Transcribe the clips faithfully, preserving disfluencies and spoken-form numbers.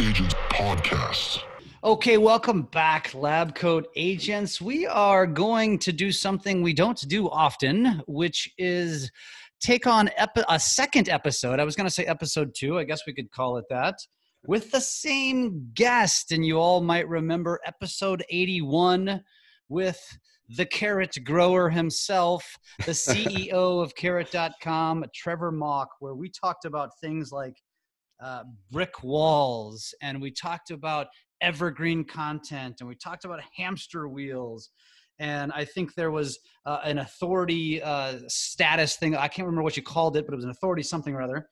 Agents Podcast. Okay, welcome back, Lab Coat Agents. We are going to do something we don't do often, which is take on epi- a second episode. I was going to say episode two. I guess we could call it that. With the same guest, and you all might remember episode eighty-one with the carrot grower himself, the C E O of carrot dot com, Trevor Mauch, where we talked about things like uh, brick walls, and we talked about evergreen content, and we talked about hamster wheels. And I think there was uh, an authority uh, status thing. I can't remember what you called it, but it was an authority something or other.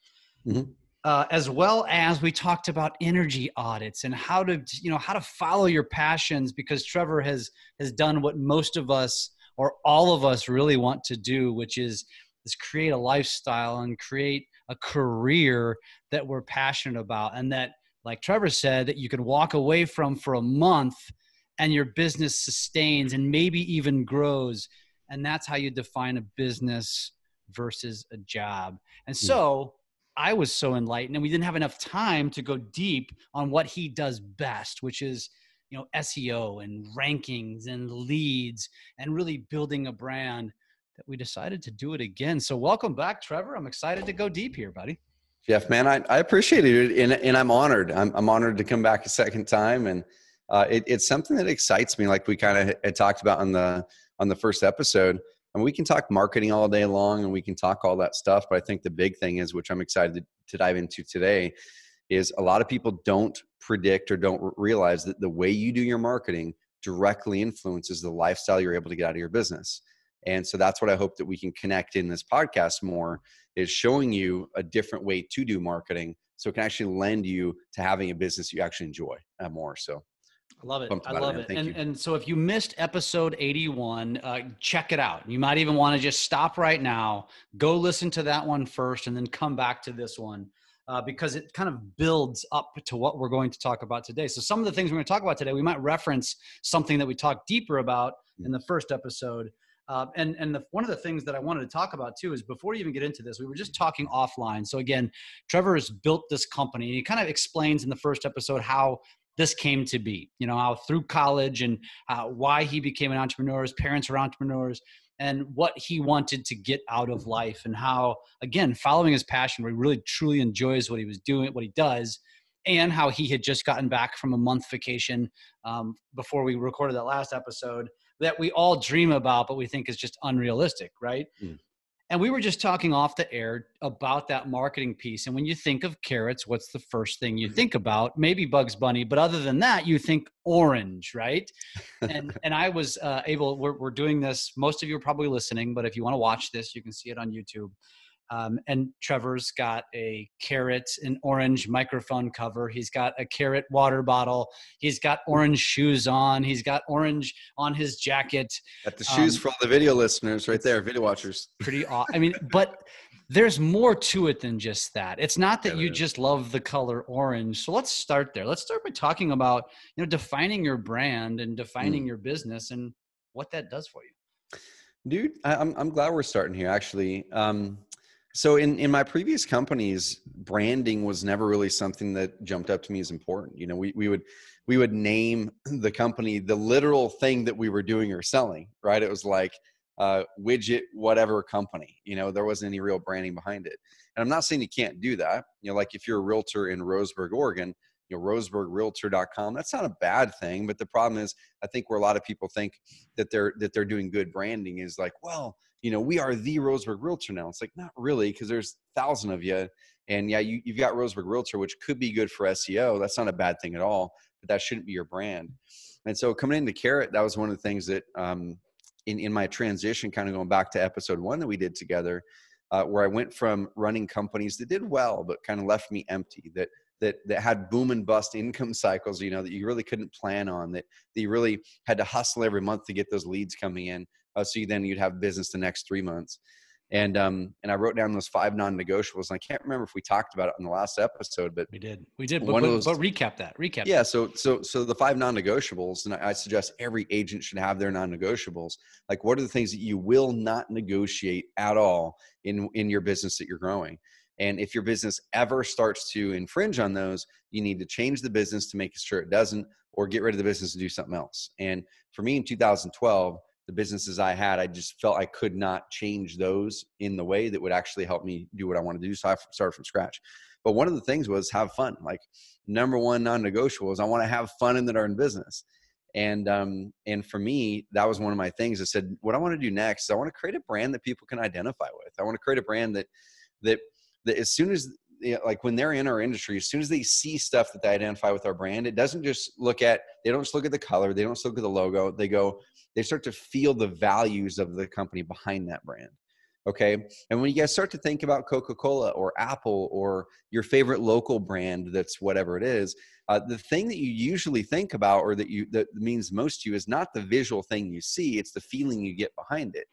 Mm-hmm. Uh, as well as we talked about energy audits and how to, you know, how to follow your passions, because Trevor has has done what most of us or all of us really want to do, which is is create a lifestyle and create a career that we're passionate about, and that, like Trevor said, that you can walk away from for a month and your business sustains and maybe even grows. And that's how you define a business versus a job. And so I was so enlightened, and we didn't have enough time to go deep on what he does best, which is, you know, S E O and rankings and leads and really building a brand, that we decided to do it again. So welcome back, Trevor. I'm excited to go deep here, buddy. Jeff, man, I, I appreciate it. And, and I'm honored. I'm, I'm honored to come back a second time. And uh, it, it's something that excites me. Like we kind of had talked about on the, on the first episode, and we can talk marketing all day long and we can talk all that stuff. But I think the big thing is, which I'm excited to dive into today, is a lot of people don't predict or don't realize that the way you do your marketing directly influences the lifestyle you're able to get out of your business. And so that's what I hope that we can connect in this podcast more, is showing you a different way to do marketing, so it can actually lend you to having a business you actually enjoy more. So I love it. I love it. it. And, and so if you missed episode eighty-one, uh, check it out. You might even want to just stop right now, go listen to that one first, and then come back to this one, uh, because it kind of builds up to what we're going to talk about today. So some of the things we're going to talk about today, we might reference something that we talked deeper about in the first episode. Uh, and and the, one of the things that I wanted to talk about too is, before you even get into this, we were just talking offline. So again, Trevor has built this company, and he kind of explains in the first episode how this came to be, you know, how through college, and uh, why he became an entrepreneur. His parents were entrepreneurs, and what he wanted to get out of life, and how, again, following his passion, where he really truly enjoys what he was doing, what he does, and how he had just gotten back from a month vacation um, before we recorded that last episode, that we all dream about, but we think is just unrealistic, right? Mm. And we were just talking off the air about that marketing piece. And when you think of carrots, what's the first thing you think about? Maybe Bugs Bunny, but other than that, you think orange, right? And and I was uh, able, we're, we're doing this, most of you are probably listening, but if you want to watch this, you can see it on YouTube. Um, and Trevor's got a carrot and orange microphone cover. He's got a carrot water bottle. He's got orange shoes on. He's got orange on his jacket. Got the shoes um, for all the video listeners right there, video watchers. Pretty awesome. I mean, but there's more to it than just that. It's not that yeah, you is. just love the color orange. So let's start there. Let's start by talking about, you know, defining your brand and defining mm. your business and what that does for you. Dude, I, I'm, I'm glad we're starting here, actually. Um, So in, in my previous companies, branding was never really something that jumped up to me as important. You know, we, we would, we would name the company the literal thing that we were doing or selling, right? It was like uh widget, whatever company, you know, there wasn't any real branding behind it. And I'm not saying you can't do that. You know, like if you're a realtor in Roseburg, Oregon, you know, Roseburg Realtor dot com, that's not a bad thing. But the problem is, I think where a lot of people think that they're, that they're doing good branding is like, well, you know, we are the Roseburg Realtor now. It's like, not really, because there's a thousand of you. And yeah, you, you've got Roseburg Realtor, which could be good for S E O. That's not a bad thing at all, but that shouldn't be your brand. And so coming into Carrot, that was one of the things that um, in, in my transition, kind of going back to episode one that we did together, uh, where I went from running companies that did well, but kind of left me empty, that that that had boom and bust income cycles, you know, that you really couldn't plan on, that, that you really had to hustle every month to get those leads coming in. Uh, so you, then you'd have business the next three months. And um, and I wrote down those five non-negotiables. And I can't remember if we talked about it in the last episode, but we did. We did. But, but, those, but recap that. Recap. Yeah. That. So so so the five non-negotiables, and I, I suggest every agent should have their non-negotiables. Like, what are the things that you will not negotiate at all in in your business that you're growing? And if your business ever starts to infringe on those, you need to change the business to make sure it doesn't, or get rid of the business and do something else. And for me in two thousand twelve, the businesses I had, I just felt I could not change those in the way that would actually help me do what I want to do. So I started from scratch. But one of the things was have fun. Like number one non-negotiable is I want to have fun in the darn business. And, um, and for me, that was one of my things. I said, what I want to do next, is I want to create a brand that people can identify with. I want to create a brand that, that, that as soon as, you know, like when they're in our industry, as soon as they see stuff that they identify with our brand, it doesn't just look at, they don't just look at the color. They don't just look at the logo. They go, they start to feel the values of the company behind that brand. Okay. And when you guys start to think about Coca-Cola or Apple or your favorite local brand, that's whatever it is, uh, the thing that you usually think about, or that you, that means most to you, is not the visual thing you see. It's the feeling you get behind it.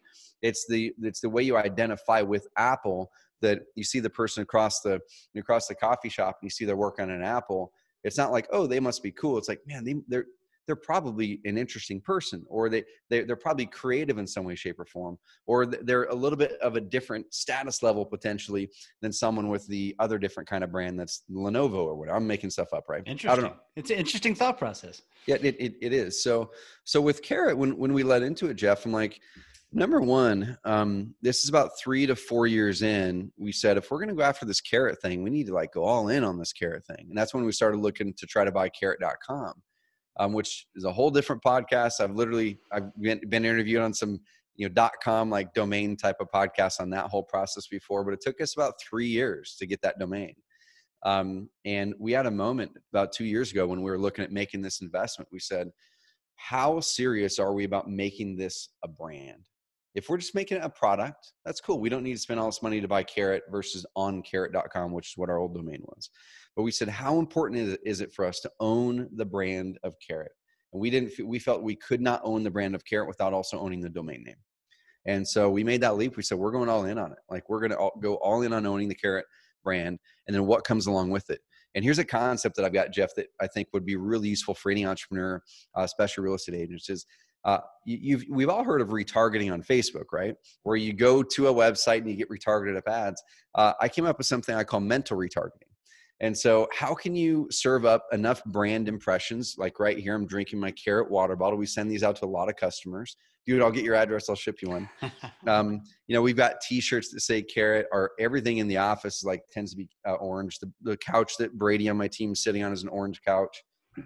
It's the, it's the way you identify with Apple, that you see the person across the, across the coffee shop and you see their work on an Apple. It's not like, oh, they must be cool. It's like, man, they, they're, they're probably an interesting person, or they, they, they're probably creative in some way, shape, or form, or they're a little bit of a different status level potentially than someone with the other different kind of brand that's Lenovo or whatever. I'm making stuff up, right? Interesting. I don't know. It's an interesting thought process. Yeah, it, it, it is. So, so with Carrot, when, when we led into it, Jeff, I'm like, number one, um, this is about three to four years in. We said, if we're going to go after this Carrot thing, we need to like go all in on this Carrot thing. And that's when we started looking to try to buy carrot dot com. Um, which is a whole different podcast. I've literally, I've been, been interviewed on some, you know, dot com, like domain type of podcast on that whole process before, but it took us about three years to get that domain. Um, and we had a moment about two years ago when we were looking at making this investment. We said, how serious are we about making this a brand? If we're just making it a product, that's cool. We don't need to spend all this money to buy Carrot versus on carrot dot com, which is what our old domain was. But we said, how important is it for us to own the brand of Carrot? And we didn't, we felt we could not own the brand of Carrot without also owning the domain name. And so we made that leap. We said, we're going all in on it. Like we're going to go all in on owning the Carrot brand. And then what comes along with it? And here's a concept that I've got, Jeff, that I think would be really useful for any entrepreneur, uh, especially real estate agents, is Uh, you've, we've all heard of retargeting on Facebook, right? Where you go to a website and you get retargeted up ads. Uh, I came up with something I call mental retargeting. And so how can you serve up enough brand impressions? Like right here, I'm drinking my Carrot water bottle. We send these out to a lot of customers. Dude, I'll get your address. I'll ship you one. Um, you know, we've got t-shirts that say Carrot, or everything in the office like tends to be uh, orange. The, the couch that Brady on my team is sitting on is an orange couch. My,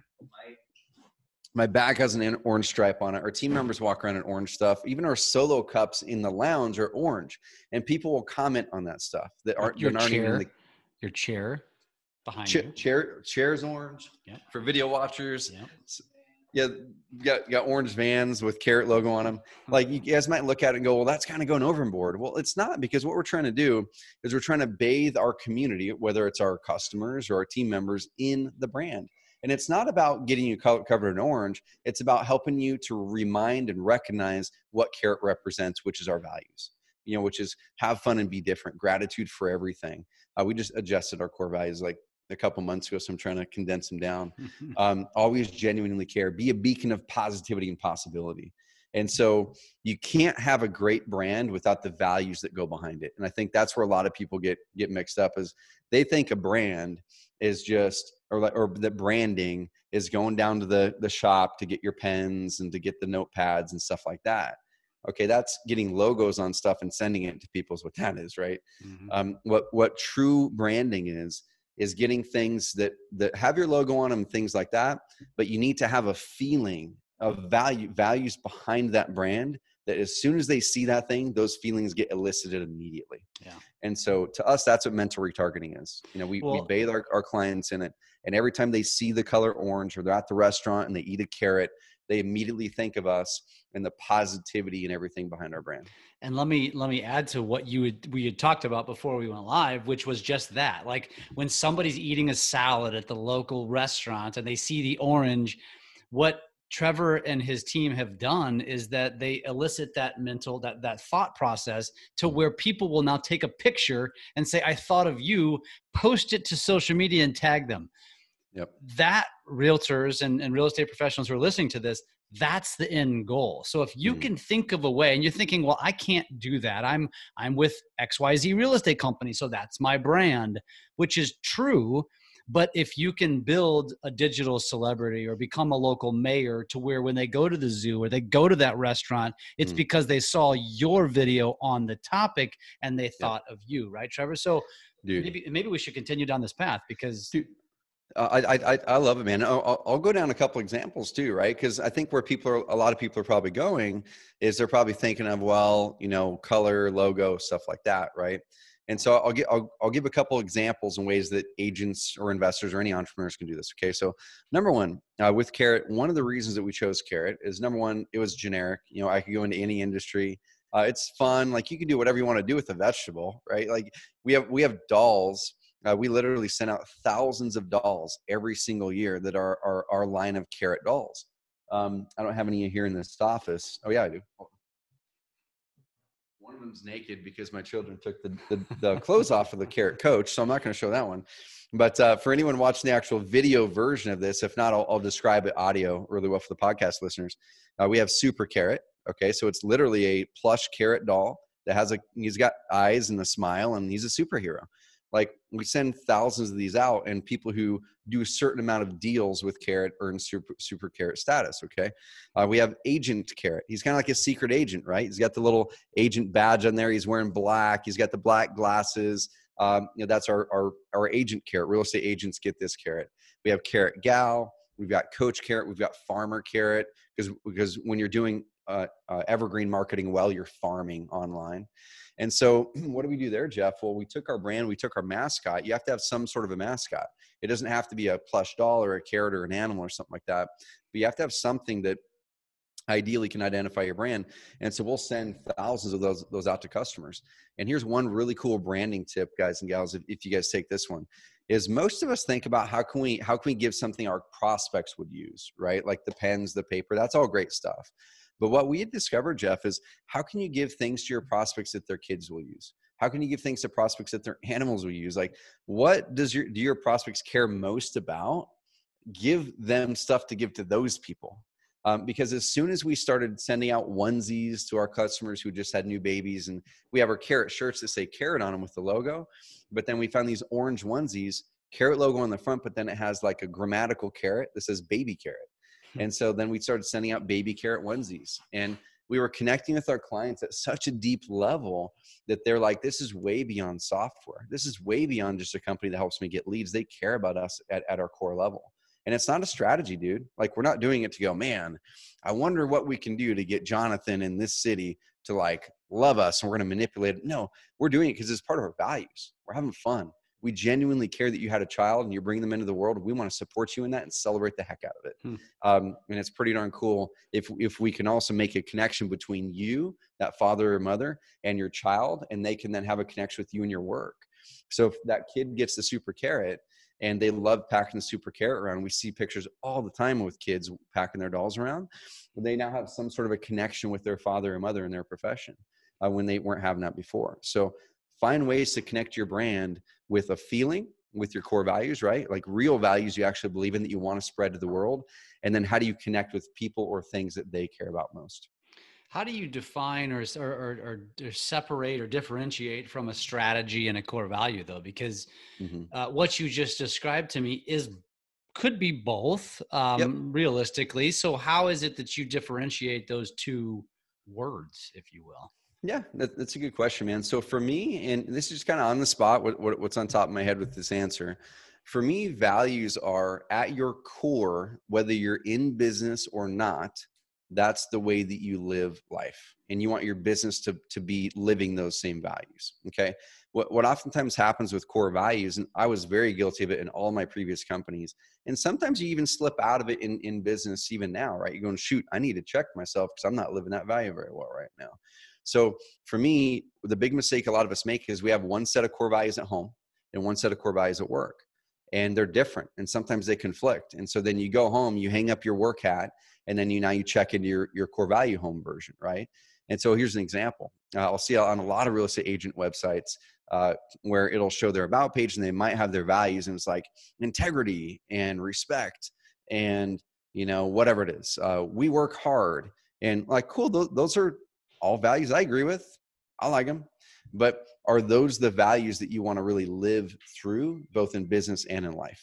My bag has an orange stripe on it. Our team members walk around in orange stuff. Even our solo cups in the lounge are orange, and people will comment on that stuff that aren't your aren't chair. Even the, your chair behind cha- you. Chair, chair's orange. Yep. For video watchers. Yep. Yeah, you got, you got orange Vans with Carrot logo on them. Like you guys might look at it and go, well, that's kind of going overboard. Well, it's not, because what we're trying to do is we're trying to bathe our community, whether it's our customers or our team members, in the brand. And it's not about getting you covered in orange. It's about helping you to remind and recognize what Carrot represents, which is our values, you know, which is have fun and be different, gratitude for everything. Uh, we just adjusted our core values like a couple months ago, so I'm trying to condense them down. Um, always genuinely care, be a beacon of positivity and possibility. And so you can't have a great brand without the values that go behind it. And I think that's where a lot of people get, get mixed up, is they think a brand is just, or like, or that branding is going down to the, the shop to get your pens and to get the notepads and stuff like that. Okay. That's getting logos on stuff and sending it to people is what that is. Right. Mm-hmm. Um, what, what true branding is, is getting things that, that have your logo on them, things like that, but you need to have a feeling of value, values behind that brand, that as soon as they see that thing, those feelings get elicited immediately. Yeah. And so to us, that's what mental retargeting is. You know, we, well, we bathe our, our clients in it. And every time they see the color orange, or they're at the restaurant and they eat a carrot, they immediately think of us and the positivity and everything behind our brand. And let me, let me add to what you had, we had talked about before we went live, which was just that, like when somebody's eating a salad at the local restaurant and they see the orange, what Trevor and his team have done is that they elicit that mental, that that thought process to where people will now take a picture and say, I thought of you, post it to social media and tag them. Yep. That realtors and, and real estate professionals who are listening to this, That's the end goal. So if you mm. can think of a way, and you're thinking, well, I can't do that. I'm I'm with X Y Z real estate company, so that's my brand, which is true. But if you can build a digital celebrity or become a local mayor to where when they go to the zoo or they go to that restaurant, it's mm. because they saw your video on the topic and they thought yeah. of you, right, Trevor? So Dude. maybe maybe we should continue down this path because Dude. I, I, I love it, man. I'll, I'll go down a couple examples too, right? Because I think where people are, a lot of people are probably going is they're probably thinking of, well, you know, color, logo, stuff like that, right? And so I'll, get, I'll, I'll give a couple examples in ways that agents or investors or any entrepreneurs can do this, okay? So number one, uh, with Carrot, one of the reasons that we chose Carrot is number one, it was generic. You know, I could go into any industry. Uh, it's fun. Like you can do whatever you want to do with a vegetable, right? Like we have, we have dolls. Uh, we literally send out thousands of dolls every single year that are our, our line of Carrot dolls. Um, I don't have any here in this office. Oh yeah, I do. One of them's naked because my children took the, the, the clothes off of the Carrot coach. So I'm not going to show that one. But uh, for anyone watching the actual video version of this, if not, I'll, I'll describe it audio really well for the podcast listeners. Uh, we have Super Carrot. Okay. So it's literally a plush Carrot doll that has a, he's got eyes and a smile and he's a superhero. Like we send thousands of these out and people who do a certain amount of deals with Carrot earn super, super Carrot status, okay? Uh, we have Agent Carrot. He's kind of like a secret agent, right? He's got the little agent badge on there. He's wearing black. He's got the black glasses. Um, you know, that's our, our, our Agent Carrot. Real estate agents get this Carrot. We have Carrot Gal. We've got Coach Carrot. We've got Farmer Carrot because, because when you're doing uh, uh, evergreen marketing while you're farming online. And so what do we do there, Jeff? Well, we took our brand, we took our mascot. You have to have some sort of a mascot. It doesn't have to be a plush doll or a carrot or an animal or something like that. But you have to have something that ideally can identify your brand. And so we'll send thousands of those, those out to customers. And here's one really cool branding tip, guys and gals, if, if you guys take this one, is most of us think about how can we, how can we give something our prospects would use, right? Like the pens, the paper, that's all great stuff. But what we had discovered, Jeff, is how can you give things to your prospects that their kids will use? How can you give things to prospects that their animals will use? Like what does your, do your prospects care most about? Give them stuff to give to those people. Um, because as soon as we started sending out onesies to our customers who just had new babies, and we have our Carrot shirts that say Carrot on them with the logo, but then we found these orange onesies, Carrot logo on the front, but then it has like a grammatical carrot that says baby carrot. And so then we started sending out baby Carrot onesies and we were connecting with our clients at such a deep level that they're like, this is way beyond software. This is way beyond just a company that helps me get leads. They care about us at, at our core level. And it's not a strategy, dude. Like we're not doing it to go, man, I wonder what we can do to get Jonathan in this city to like love us and we're going to manipulate it. No, we're doing it because it's part of our values. We're having fun. We genuinely care that you had a child and you bring them into the world. We want to support you in that and celebrate the heck out of it. Hmm. Um, and it's pretty darn cool if, if we can also make a connection between you, that father or mother, and your child, and they can then have a connection with you and your work. So if that kid gets the Super Carrot and they love packing the Super Carrot around, we see pictures all the time with kids packing their dolls around. They now have some sort of a connection with their father or mother in their profession uh, when they weren't having that before. So find ways to connect your brand with a feeling, with your core values, right? Like real values you actually believe in that you want to spread to the world. And then how do you connect with people or things that they care about most? How do you define or, or, or, or separate or differentiate from a strategy and a core value though? Because mm-hmm. uh, what you just described to me is could be both um, yep. realistically. So how is it that you differentiate those two words, if you will? Yeah, that, that's a good question, man. So for me, and this is just kind of on the spot, what, what, what's on top of my head with this answer. For me, values are at your core, whether you're in business or not, that's the way that you live life. And you want your business to, to be living those same values, okay? What, what oftentimes happens with core values, and I was very guilty of it in all my previous companies, and sometimes you even slip out of it in, in business even now, right? You're going, shoot, I need to check myself because I'm not living that value very well right now. So for me, the big mistake a lot of us make is we have one set of core values at home and one set of core values at work, and they're different and sometimes they conflict. And so then you go home, you hang up your work hat, and then you now you check into your, your core value home version, right? And so here's an example. Uh, I'll see on a lot of real estate agent websites uh, where it'll show their about page and they might have their values and it's like integrity and respect and you know, whatever it is. Uh, we work hard. And like, cool, those, those are all values I agree with. I like them. But are those the values that you want to really live through, both in business and in life?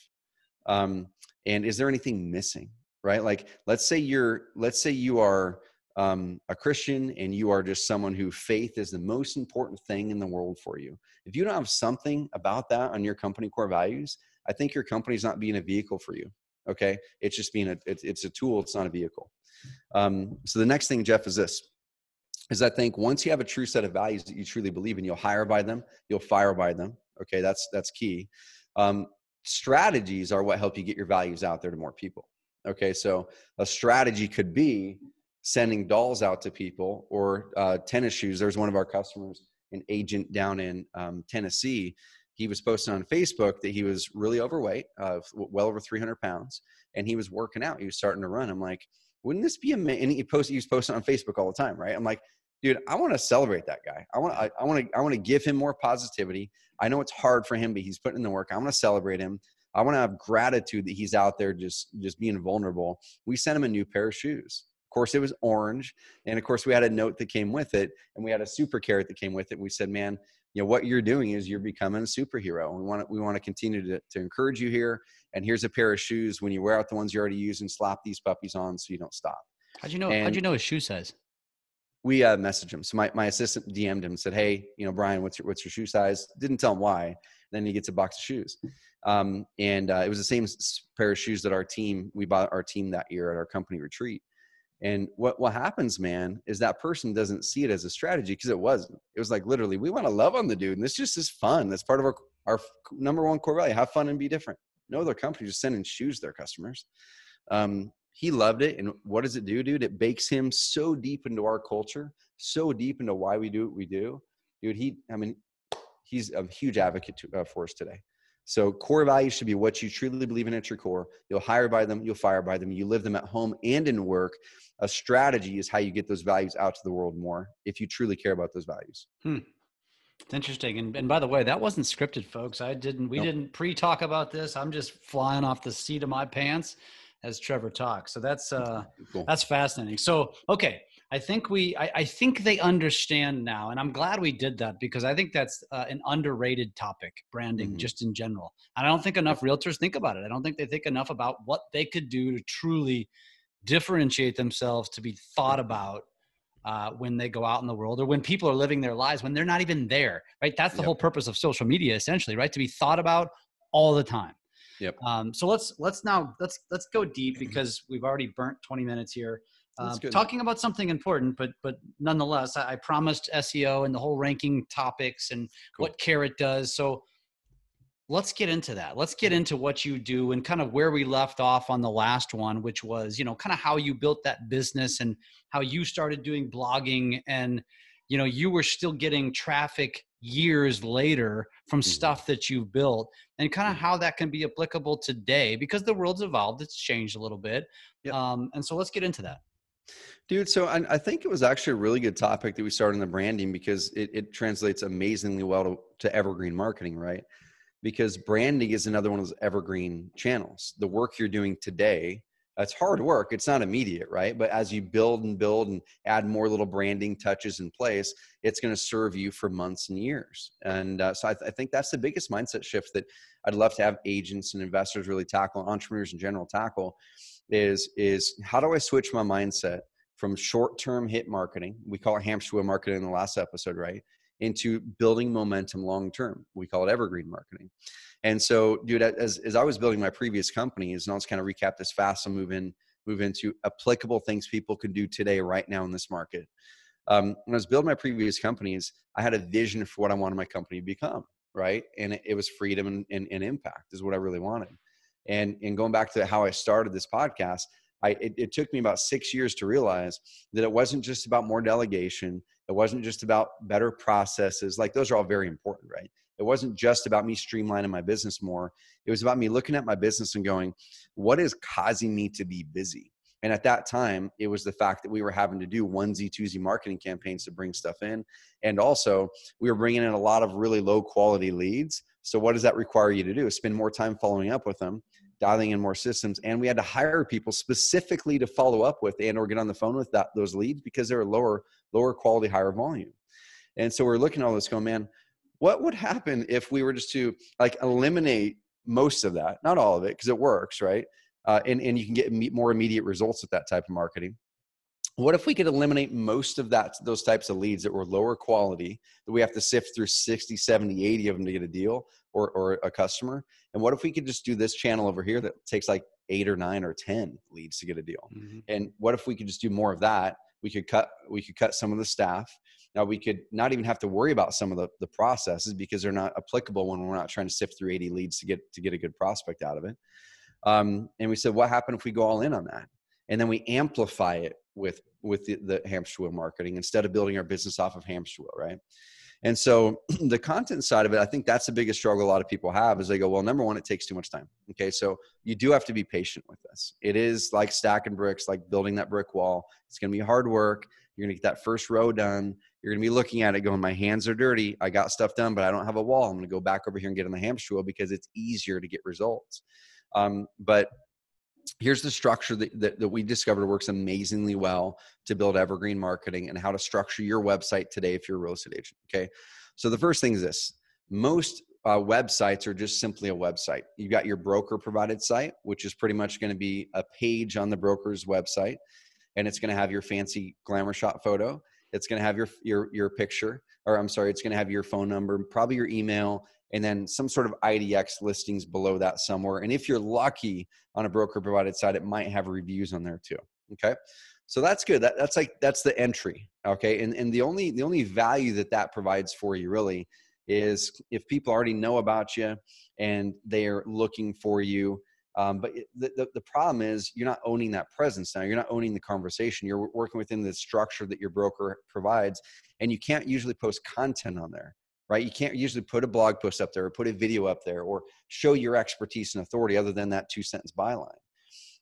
Um, and is there anything missing, right? Like, let's say you're, let's say you are um, a Christian and you are just someone who faith is the most important thing in the world for you. If you don't have something about that on your company core values, I think your company's not being a vehicle for you. Okay. It's just being a, it's, it's a tool. It's not a vehicle. Um, so the next thing, Jeff, is this, is I think once you have a true set of values that you truly believe in, you'll hire by them, you'll fire by them. Okay. That's, that's key. Um, strategies are what help you get your values out there to more people. Okay. So a strategy could be sending dolls out to people or uh, tennis shoes. There's one of our customers, an agent down in um, Tennessee. He was posting on Facebook that he was really overweight, uh, well over three hundred pounds, and he was working out. He was starting to run. I'm like, wouldn't this be amazing? And he posted, he was posting on Facebook all the time, right? I'm like, dude, I want to celebrate that guy. I want, I, I want to, I want to give him more positivity. I know it's hard for him, but he's putting in the work. I want to celebrate him. I want to have gratitude that he's out there just, just being vulnerable. We sent him a new pair of shoes. Of course, it was orange. And of course, we had a note that came with it, and we had a super carrot that came with it. We said, man, you know, what you're doing is you're becoming a superhero. We want to, we want to continue to, to encourage you here. And here's a pair of shoes. When you wear out the ones you already use, and slap these puppies on so you don't stop. How'd you know, and how'd you know his shoe size? We uh, messaged him. So my, my assistant D M'd him and said, hey, you know, Brian, what's your, what's your shoe size? Didn't tell him why. Then he gets a box of shoes. Um, and uh, it was the same pair of shoes that our team, we bought our team that year at our company retreat. And what, what happens, man, is that person doesn't see it as a strategy, because it wasn't. It was like, literally, we want to love on the dude. And this just is fun. That's part of our, our number one core value. Have fun and be different. No other company just sending shoes to their customers. Um, he loved it. And what does it do, dude? It bakes him so deep into our culture, so deep into why we do what we do. Dude, he, I mean, he's a huge advocate to, uh, for us today. So core values should be what you truly believe in at your core. You'll hire by them. You'll fire by them. You live them at home and in work. A strategy is how you get those values out to the world more, if you truly care about those values. Hmm. It's interesting. And, and by the way, that wasn't scripted, folks. I didn't, we nope. didn't pre-talk about this. I'm just flying off the seat of my pants as Trevor talks. So that's, uh, cool. That's fascinating. So, okay. I think we, I, I think they understand now, and I'm glad we did that, because I think that's uh, an underrated topic, branding, mm-hmm. just in general. And I don't think enough realtors think about it. I don't think they think enough about what they could do to truly differentiate themselves, to be thought about uh, when they go out in the world, or when people are living their lives, when they're not even there, right? That's the yep. whole purpose of social media, essentially, right? To be thought about all the time. Yep. Um, so let's, let's now, let's, let's go deep, because we've already burnt twenty minutes here. Uh, talking about something important, but but nonetheless, I, I promised S E O and the whole ranking topics and cool. what Carrot does. So let's get into that. Let's get into what you do and kind of where we left off on the last one, which was, you know, kind of how you built that business and how you started doing blogging. And, you know, you were still getting traffic years later from mm-hmm. stuff that you built, and kind of how that can be applicable today, because the world's evolved. It's changed a little bit. Yep. Um, and so let's get into that. Dude, so I, I think it was actually a really good topic that we started on the branding, because it, it translates amazingly well to, to evergreen marketing, right? Because branding is another one of those evergreen channels. The work you're doing today, it's hard work. It's not immediate, right? But as you build and build and add more little branding touches in place, it's going to serve you for months and years. And uh, so I, th- I think that's the biggest mindset shift that I'd love to have agents and investors really tackle, entrepreneurs in general tackle. Is, is how do I switch my mindset from short-term hit marketing, we call it hamster wheel marketing in the last episode, right? Into building momentum long-term. We call it evergreen marketing. And so, dude, as, as I was building my previous companies, and I'll just kind of recap this fast and move in, move into applicable things people could do today, right now in this market. Um, when I was building my previous companies, I had a vision for what I wanted my company to become, right? And it, it was freedom and, and, and impact is what I really wanted. And, and going back to how I started this podcast, I, it, it took me about six years to realize that it wasn't just about more delegation. It wasn't just about better processes. Like, those are all very important, right? It wasn't just about me streamlining my business more. It was about me looking at my business and going, what is causing me to be busy? And at that time, it was the fact that we were having to do onesie, twosie marketing campaigns to bring stuff in. And also, we were bringing in a lot of really low quality leads. So what does that require you to do? Spend more time following up with them. dialing in more systems. And we had to hire people specifically to follow up with and or get on the phone with that, those leads, because they were lower, lower quality, higher volume. And so we're looking at all this going, man, what would happen if we were just to like eliminate most of that? Not all of it, because it works, right? Uh, and, and you can get more immediate results with that type of marketing. What if we could eliminate most of that, those types of leads that were lower quality, that we have to sift through sixty, seventy, eighty of them to get a deal or, or a customer? And what if we could just do this channel over here that takes like eight or nine or ten leads to get a deal? Mm-hmm. And what if we could just do more of that? We could cut, we could cut some of the staff. Now we could not even have to worry about some of the, the processes, because they're not applicable when we're not trying to sift through eighty leads to get, to get a good prospect out of it. Um, and we said, what happened if we go all in on that? And then we amplify it with, with the, the hamster wheel marketing, instead of building our business off of hamster wheel, right? And so the content side of it, I think that's the biggest struggle a lot of people have, is they go, well, number one, it takes too much time. Okay. So you do have to be patient with this. It is like stacking bricks, like building that brick wall. It's going to be hard work. You're going to get that first row done. You're going to be looking at it going, my hands are dirty. I got stuff done, but I don't have a wall. I'm going to go back over here and get on the hamster wheel, because it's easier to get results. Um, but here's the structure that, that, that we discovered works amazingly well to build evergreen marketing, and how to structure your website today if you're a real estate agent. Okay. So the first thing is this. Most uh, websites are just simply a website. You've got your broker provided site, which is pretty much going to be a page on the broker's website. And it's going to have your fancy glamour shot photo. It's going to have your, your, your picture, or I'm sorry, it's going to have your phone number, probably your email, and then some sort of I D X listings below that somewhere. And if you're lucky on a broker provided site, it might have reviews on there too. Okay. So that's good. That, that's like, that's the entry. Okay. And, and the only, the only value that that provides for you really is if people already know about you and they're looking for you. Um, but the, the, the problem is you're not owning that presence now. You're not owning the conversation. You're working within the structure that your broker provides, and you can't usually post content on there. Right? You can't usually put a blog post up there, or put a video up there, or show your expertise and authority other than that two sentence byline.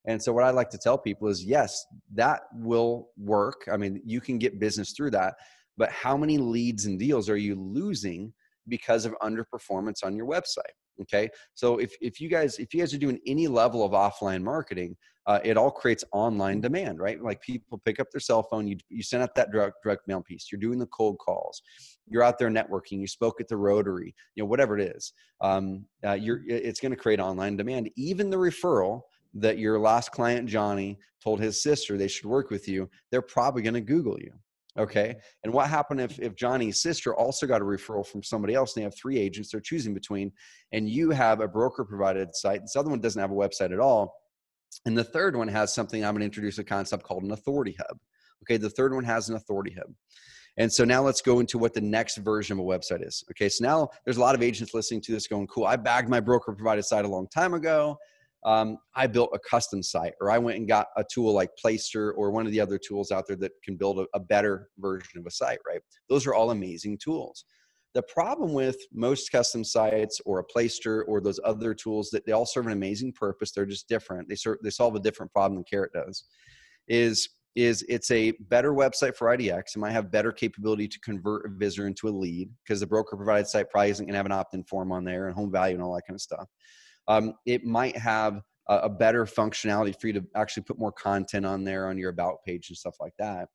And so what I like to tell people is, yes, that will work. I mean, you can get business through that, but how many leads and deals are you losing because of underperformance on your website? Okay. So if, if you guys, if you guys are doing any level of offline marketing, uh, it all creates online demand, right? Like people pick up their cell phone, you, you send out that direct, direct mail piece, you're doing the cold calls, you're out there networking, you spoke at the Rotary, you know, whatever it is, um, uh, you're, it's going to create online demand. Even the referral that your last client, Johnny, told his sister they should work with you, they're probably going to Google you. Okay. And what happened if, if Johnny's sister also got a referral from somebody else, and they have three agents they're choosing between, and you have a broker provided site, this other one doesn't have a website at all, and the third one has something? I'm going to introduce a concept called an authority hub. Okay. The third one has an authority hub. And so now let's go into what the next version of a website is. Okay. So now there's a lot of agents listening to this going, cool, I bagged my broker provided site a long time ago. Um, I built a custom site, or I went and got a tool like Placer or one of the other tools out there that can build a, a better version of a site, right? Those are all amazing tools. The problem with most custom sites or a Placer or those other tools, that they all serve an amazing purpose. They're just different. They serve, they solve a different problem than Carrot does, is, is it's a better website for I D X. It might have better capability to convert a visitor into a lead, because the broker provided site probably isn't going to have an opt-in form on there, and home value and all that kind of stuff. Um, it might have a, a better functionality for you to actually put more content on there, on your about page and stuff like that.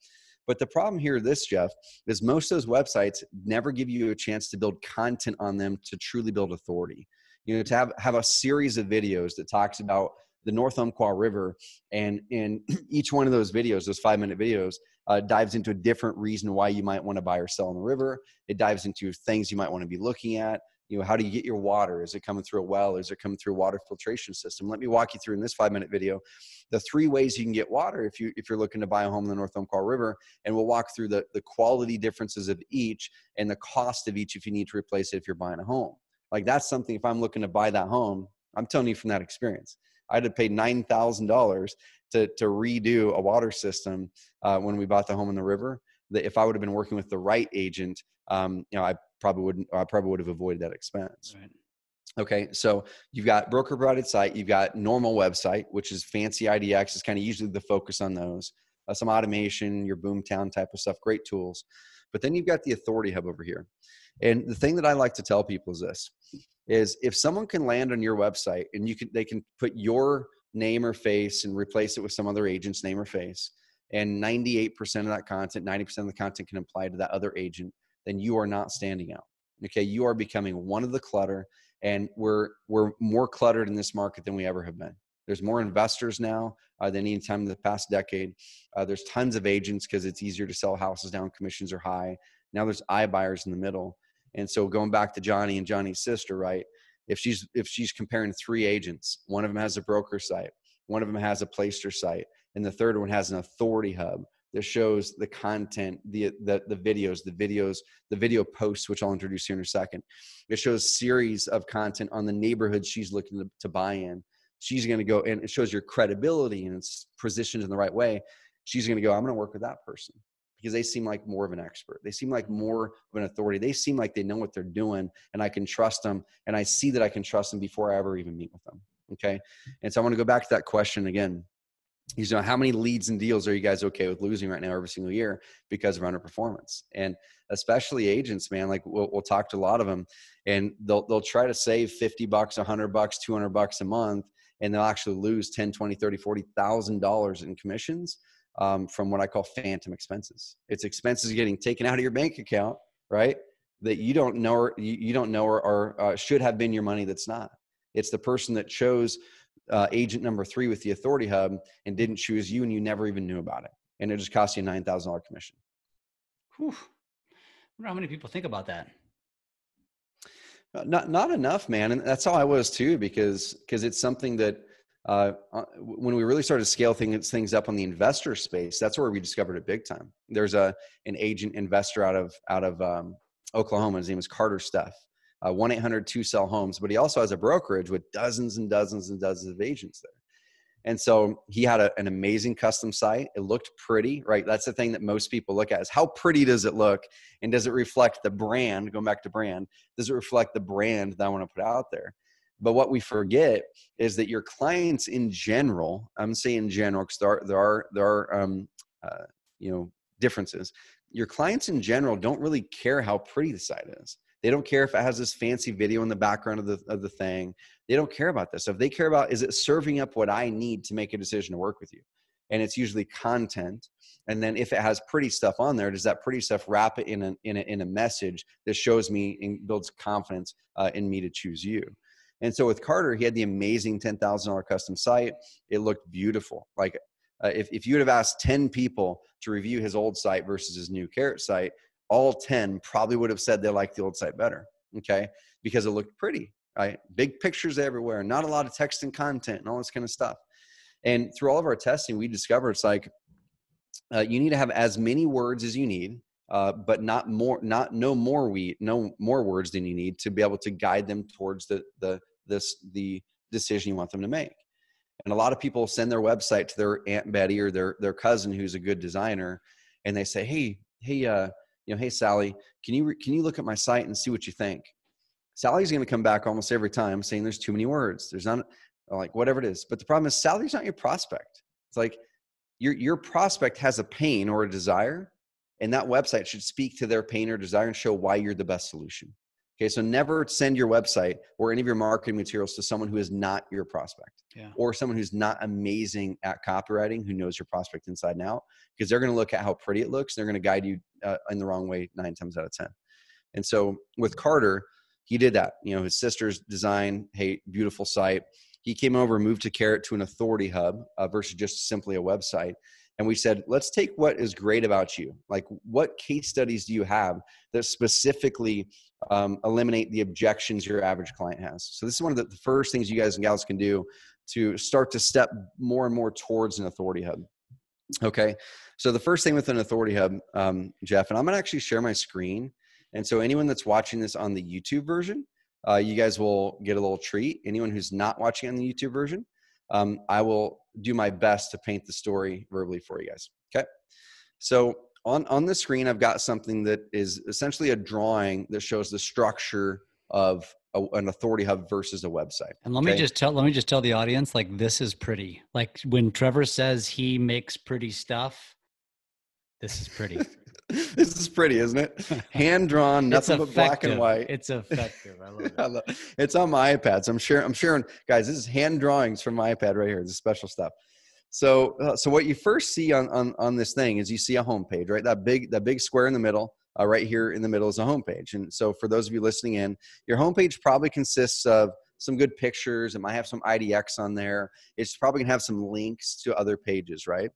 But the problem here, this, Jeff, is most of those websites never give you a chance to build content on them to truly build authority. You know, to have, have a series of videos that talks about the North Umpqua River, and in each one of those videos, those five minute videos, uh, dives into a different reason why you might want to buy or sell on the river. It dives into things you might want to be looking at. You know, how do you get your water? Is it coming through a well? Is it coming through a water filtration system? Let me walk you through in this five minute video the three ways you can get water if, you, if you're looking to buy a home in the North Umpqua River. And we'll walk through the, the quality differences of each and the cost of each if you need to replace it if you're buying a home. Like that's something, if I'm looking to buy that home, I'm telling you from that experience. I had to pay nine thousand dollars to, to redo a water system uh, when we bought the home in the river. That if I would have been working with the right agent, um, you know, I probably wouldn't, I probably would have avoided that expense. Right. Okay. So you've got broker provided site, you've got normal website, which is fancy I D X is kind of usually the focus on those. uh, some automation, your Boomtown type of stuff, great tools. But then you've got the Authority Hub over here. And the thing that I like to tell people is this, is if someone can land on your website and you can, they can put your name or face and replace it with some other agent's name or face, and ninety-eight percent of that content, ninety percent of the content can apply to that other agent, then you are not standing out. Okay, you are becoming one of the clutter, and we're, we're more cluttered in this market than we ever have been. There's more investors now uh, than any time in the past decade. Uh, there's tons of agents because it's easier to sell houses now and commissions are high. Now there's iBuyers in the middle. And so going back to Johnny and Johnny's sister, right? If she's, if she's comparing three agents, one of them has a broker site, one of them has a Placer site, and the third one has an Authority Hub that shows the content, the, the, the videos, the videos, the video posts, which I'll introduce here in a second. It shows series of content on the neighborhood she's looking to, to buy in. She's going to go, and it shows your credibility and it's positioned in the right way. She's going to go, I'm going to work with that person because they seem like more of an expert. They seem like more of an authority. They seem like they know what they're doing and I can trust them. And I see that I can trust them before I ever even meet with them. Okay. And so I want to go back to that question again. You know, how many leads and deals are you guys okay with losing right now every single year because of underperformance? And especially agents, man, like we'll, we'll talk to a lot of them and they'll, they'll try to save fifty bucks, a hundred bucks, two hundred bucks a month. And they'll actually lose ten, twenty, thirty, forty thousand dollars in commissions um, from what I call phantom expenses. It's expenses getting taken out of your bank account, right? That you don't know, or you, you don't know, or, or uh, should have been your money. That's not. It's the person that chose Uh, agent number three with the Authority Hub and didn't choose you, and you never even knew about it, and it just cost you a nine thousand dollar commission. Whew. I wonder how many people think about that. Not not enough, man, and that's how I was too, because because it's something that uh, when we really started to scale things things up on the investor space, that's where we discovered it big time. There's a an agent investor out of out of um, Oklahoma. His name is Carter Steph. Uh, one eight hundred two sell homes, but he also has a brokerage with dozens and dozens and dozens of agents there. And so he had a, an amazing custom site. It looked pretty, right? That's the thing that most people look at is how pretty does it look? And does it reflect the brand, going back to brand, does it reflect the brand that I want to put out there? But what we forget is that your clients in general, I'm saying general, because there are, there are, there are um, uh, you know, differences. Your clients in general don't really care how pretty the site is. They don't care if it has this fancy video in the background of the, of the thing. They don't care about this. So if they care about, is it serving up what I need to make a decision to work with you? And it's usually content. And then if it has pretty stuff on there, does that pretty stuff wrap it in a, in a, in a message that shows me and builds confidence uh, in me to choose you? And so with Carter, he had the amazing ten thousand dollar custom site. It looked beautiful. Like uh, if, if you would have asked ten people to review his old site versus his new Carrot site, all ten probably would have said they liked the old site better, okay? Because it looked pretty, right? Big pictures everywhere, not a lot of text and content and all this kind of stuff. And through all of our testing, we discovered it's like, uh, you need to have as many words as you need, uh, but not more, not no more we no more words than you need to be able to guide them towards the the this the decision you want them to make. And a lot of people send their website to their Aunt Betty or their their cousin who's a good designer, and they say, hey, hey, uh, you know, hey, Sally, can you, can you look at my site and see what you think? Sally's going to come back almost every time saying there's too many words. There's not, like, whatever it is. But the problem is Sally's not your prospect. It's like your, your prospect has a pain or a desire, and that website should speak to their pain or desire and show why you're the best solution. Okay. So never send your website or any of your marketing materials to someone who is not your prospect, yeah, or someone who's not amazing at copywriting, who knows your prospect inside and out, because they're going to look at how pretty it looks. They're going to guide you uh, in the wrong way nine times out of ten. And so with Carter, he did that, you know, his sister's design, hey, beautiful site. He came over, moved to Carrot to an Authority Hub uh, versus just simply a website. And we said, let's take what is great about you. Like, what case studies do you have that specifically um, eliminate the objections your average client has? So this is one of the first things you guys and gals can do to start to step more and more towards an Authority Hub. Okay. So the first thing with an Authority Hub, um, Jeff, and I'm going to actually share my screen. And so anyone that's watching this on the YouTube version, uh, you guys will get a little treat. Anyone who's not watching on the YouTube version, um, I will do my best to paint the story verbally for you guys. Okay. So on, on the screen, I've got something that is essentially a drawing that shows the structure of a, an Authority Hub versus a website. And let okay? me just tell, let me just tell the audience, like, this is pretty. Like, when Trevor says he makes pretty stuff, This is pretty. This is pretty, isn't it? Hand drawn, nothing but black and white. It's effective. I love it. I love, it's on my iPad. So I'm sharing. I'm sharing, guys. This is hand drawings from my iPad right here. This is special stuff. So, uh, so what you first see on, on on this thing is you see a home page, right? That big that big square in the middle, uh, right here in the middle is a home page. And so, for those of you listening in, your home page probably consists of some good pictures. It might have some I D X on there. It's probably gonna have some links to other pages, right?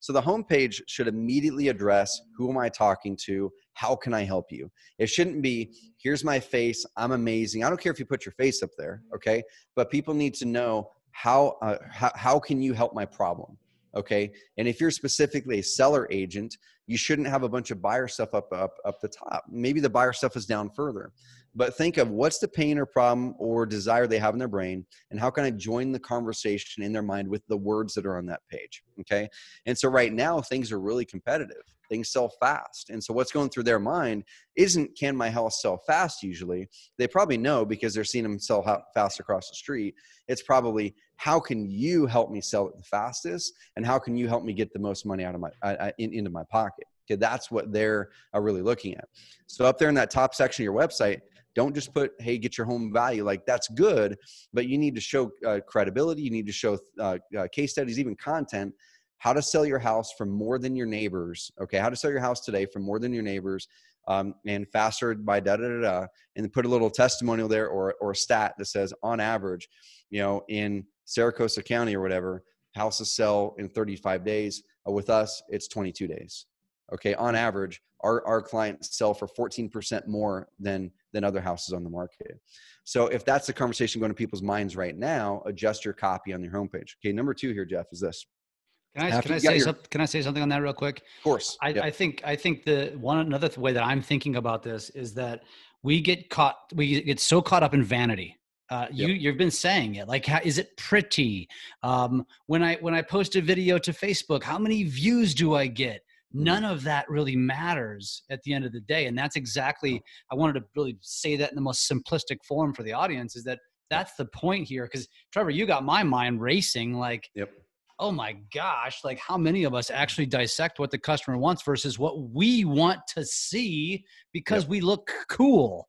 So the homepage should immediately address, who am I talking to? How can I help you? It shouldn't be, here's my face, I'm amazing. I don't care if you put your face up there, okay? But people need to know, how, uh, how, how can you help my problem, okay? And if you're specifically a seller agent, you shouldn't have a bunch of buyer stuff up, up, up the top. Maybe the buyer stuff is down further. But think of what's the pain or problem or desire they have in their brain, and how can I join the conversation in their mind with the words that are on that page, okay? And so right now, things are really competitive. Things sell fast. And so what's going through their mind isn't, can my house sell fast usually? They probably know because they're seeing them sell fast across the street. It's probably, how can you help me sell it the fastest? And how can you help me get the most money out of my uh, in, into my pocket? Okay, that's what they're uh, really looking at. So up there in that top section of your website, don't just put, hey, get your home value. Like, that's good, but you need to show uh, credibility. You need to show uh, uh, case studies, even content, how to sell your house for more than your neighbors. Okay, how to sell your house today for more than your neighbors um, and faster by da-da-da-da. And put a little testimonial there or, or a stat that says, on average, you know, in Saracosa County or whatever, houses sell in thirty-five days. Uh, with us, it's twenty-two days. Okay, on average, our, our clients sell for fourteen percent more than, than other houses on the market. So if that's the conversation going to people's minds right now, adjust your copy on your homepage. Okay, number two here, Jeff, is this. Can I, can I say your... something? Can I say something on that real quick? Of course. I, yep. I think I think the one another way that I'm thinking about this is that we get caught we get so caught up in vanity. Uh, you, yep. You've been saying it, like, how, is it pretty? Um, when I when I post a video to Facebook, how many views do I get? None of that really matters at the end of the day. And that's exactly, I wanted to really say that in the most simplistic form for the audience, is that that's the point here. Because Trevor, you got my mind racing, like, yep. Oh my gosh, like, how many of us actually dissect what the customer wants versus what we want to see because yep. we look cool.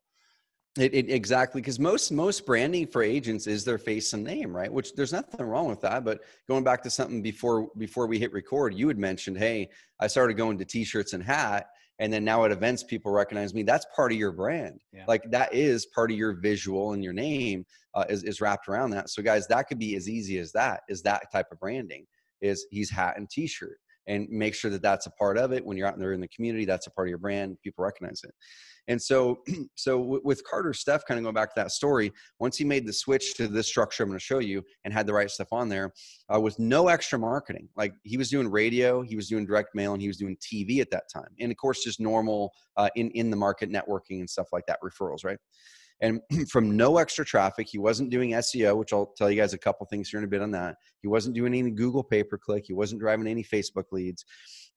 It, it, exactly, because most most branding for agents is their face and name, right? Which there's nothing wrong with that. But going back to something before before we hit record, you had mentioned, hey, I started going to T-shirts and hat, and then now at events, people recognize me. That's part of your brand. Yeah. Like, that is part of your visual, and your name uh, is, is wrapped around that. So guys, that could be as easy as that, is that type of branding, is he's hat and T-shirt. And make sure that that's a part of it. When you're out there in the community, that's a part of your brand. People recognize it. And so, so with Carter Steph, kind of going back to that story, once he made the switch to this structure I'm going to show you and had the right stuff on there uh, with no extra marketing, like, he was doing radio, he was doing direct mail, and he was doing T V at that time. And of course, just normal uh, in, in the market networking and stuff like that, referrals, right? And from no extra traffic, he wasn't doing S E O, which I'll tell you guys a couple things here in a bit on that. He wasn't doing any Google pay-per-click. He wasn't driving any Facebook leads.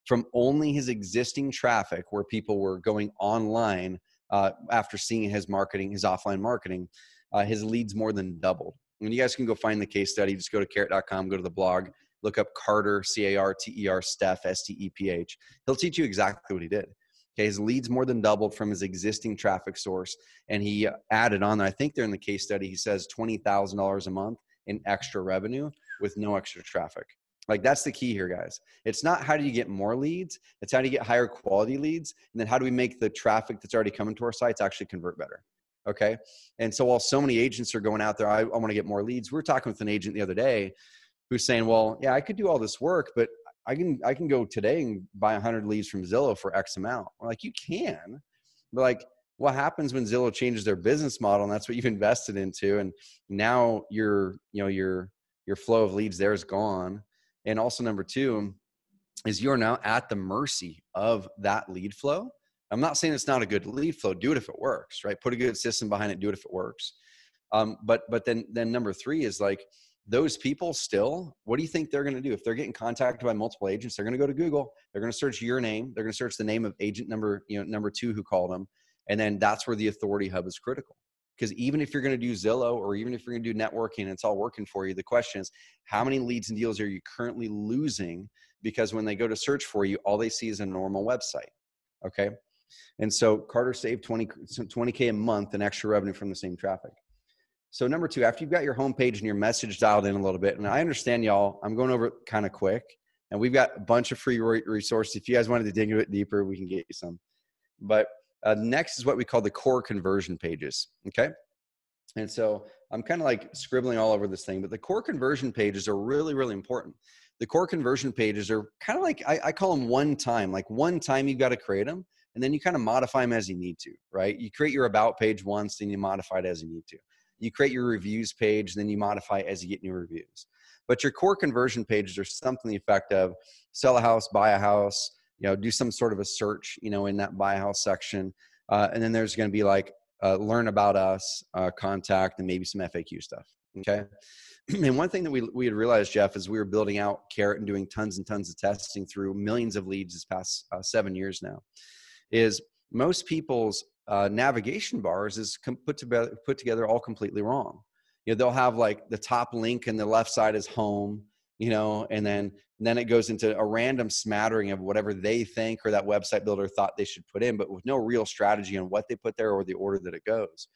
From only his existing traffic, where people were going online uh, after seeing his marketing, his offline marketing, uh, his leads more than doubled. And you guys can go find the case study. Just go to carrot dot com, go to the blog, look up Carter, C A R T E R, Steph, S T E P H. He'll teach you exactly what he did. Okay, his leads more than doubled from his existing traffic source. And he added on, I think there in the case study, he says twenty thousand dollars a month in extra revenue with no extra traffic. Like, that's the key here, guys. It's not how do you get more leads, it's how do you get higher quality leads. And then how do we make the traffic that's already coming to our sites actually convert better? Okay. And so while so many agents are going out there, I, I want to get more leads. We were talking with an agent the other day who's saying, well, yeah, I could do all this work, but I can, I can go today and buy one hundred leads from Zillow for X amount. We're like, you can, but like, what happens when Zillow changes their business model? And that's what you've invested into. And now your, you know, your, your flow of leads there is gone. And also number two is you're now at the mercy of that lead flow. I'm not saying it's not a good lead flow. Do it if it works, right? Put a good system behind it. Do it if it works. Um, but, but then, then number three is like, those people still, what do you think they're going to do? If they're getting contacted by multiple agents, they're going to go to Google. They're going to search your name. They're going to search the name of agent number, you know, number two who called them. And then that's where the authority hub is critical. Because even if you're going to do Zillow or even if you're going to do networking and it's all working for you, the question is, how many leads and deals are you currently losing because when they go to search for you, all they see is a normal website. Okay. And so Carter saved twenty, twenty K a month in extra revenue from the same traffic. So number two, after you've got your homepage and your message dialed in a little bit, and I understand y'all, I'm going over it kind of quick, and we've got a bunch of free resources. If you guys wanted to dig a bit deeper, we can get you some. But uh, next is what we call the core conversion pages. Okay. And so I'm kind of like scribbling all over this thing, but the core conversion pages are really, really important. The core conversion pages are kind of like, I, I call them one time, like one time you've got to create them. And then you kind of modify them as you need to, right? You create your about page once, then you modify it as you need to. You create your reviews page, then you modify it as you get new reviews. But your core conversion pages are something to the effect of sell a house, buy a house, you know, do some sort of a search, you know, in that buy a house section. Uh, and then there's going to be like uh, learn about us, uh, contact, and maybe some F A Q stuff. Okay. And one thing that we, we had realized, Jeff, is we were building out Carrot and doing tons and tons of testing through millions of leads this past uh, seven years now, is most people's uh, navigation bars is put together, put together all completely wrong. You know, they'll have like the top link and the left side is home, you know, and then, and then it goes into a random smattering of whatever they think or that website builder thought they should put in, but with no real strategy on what they put there or the order that it goes.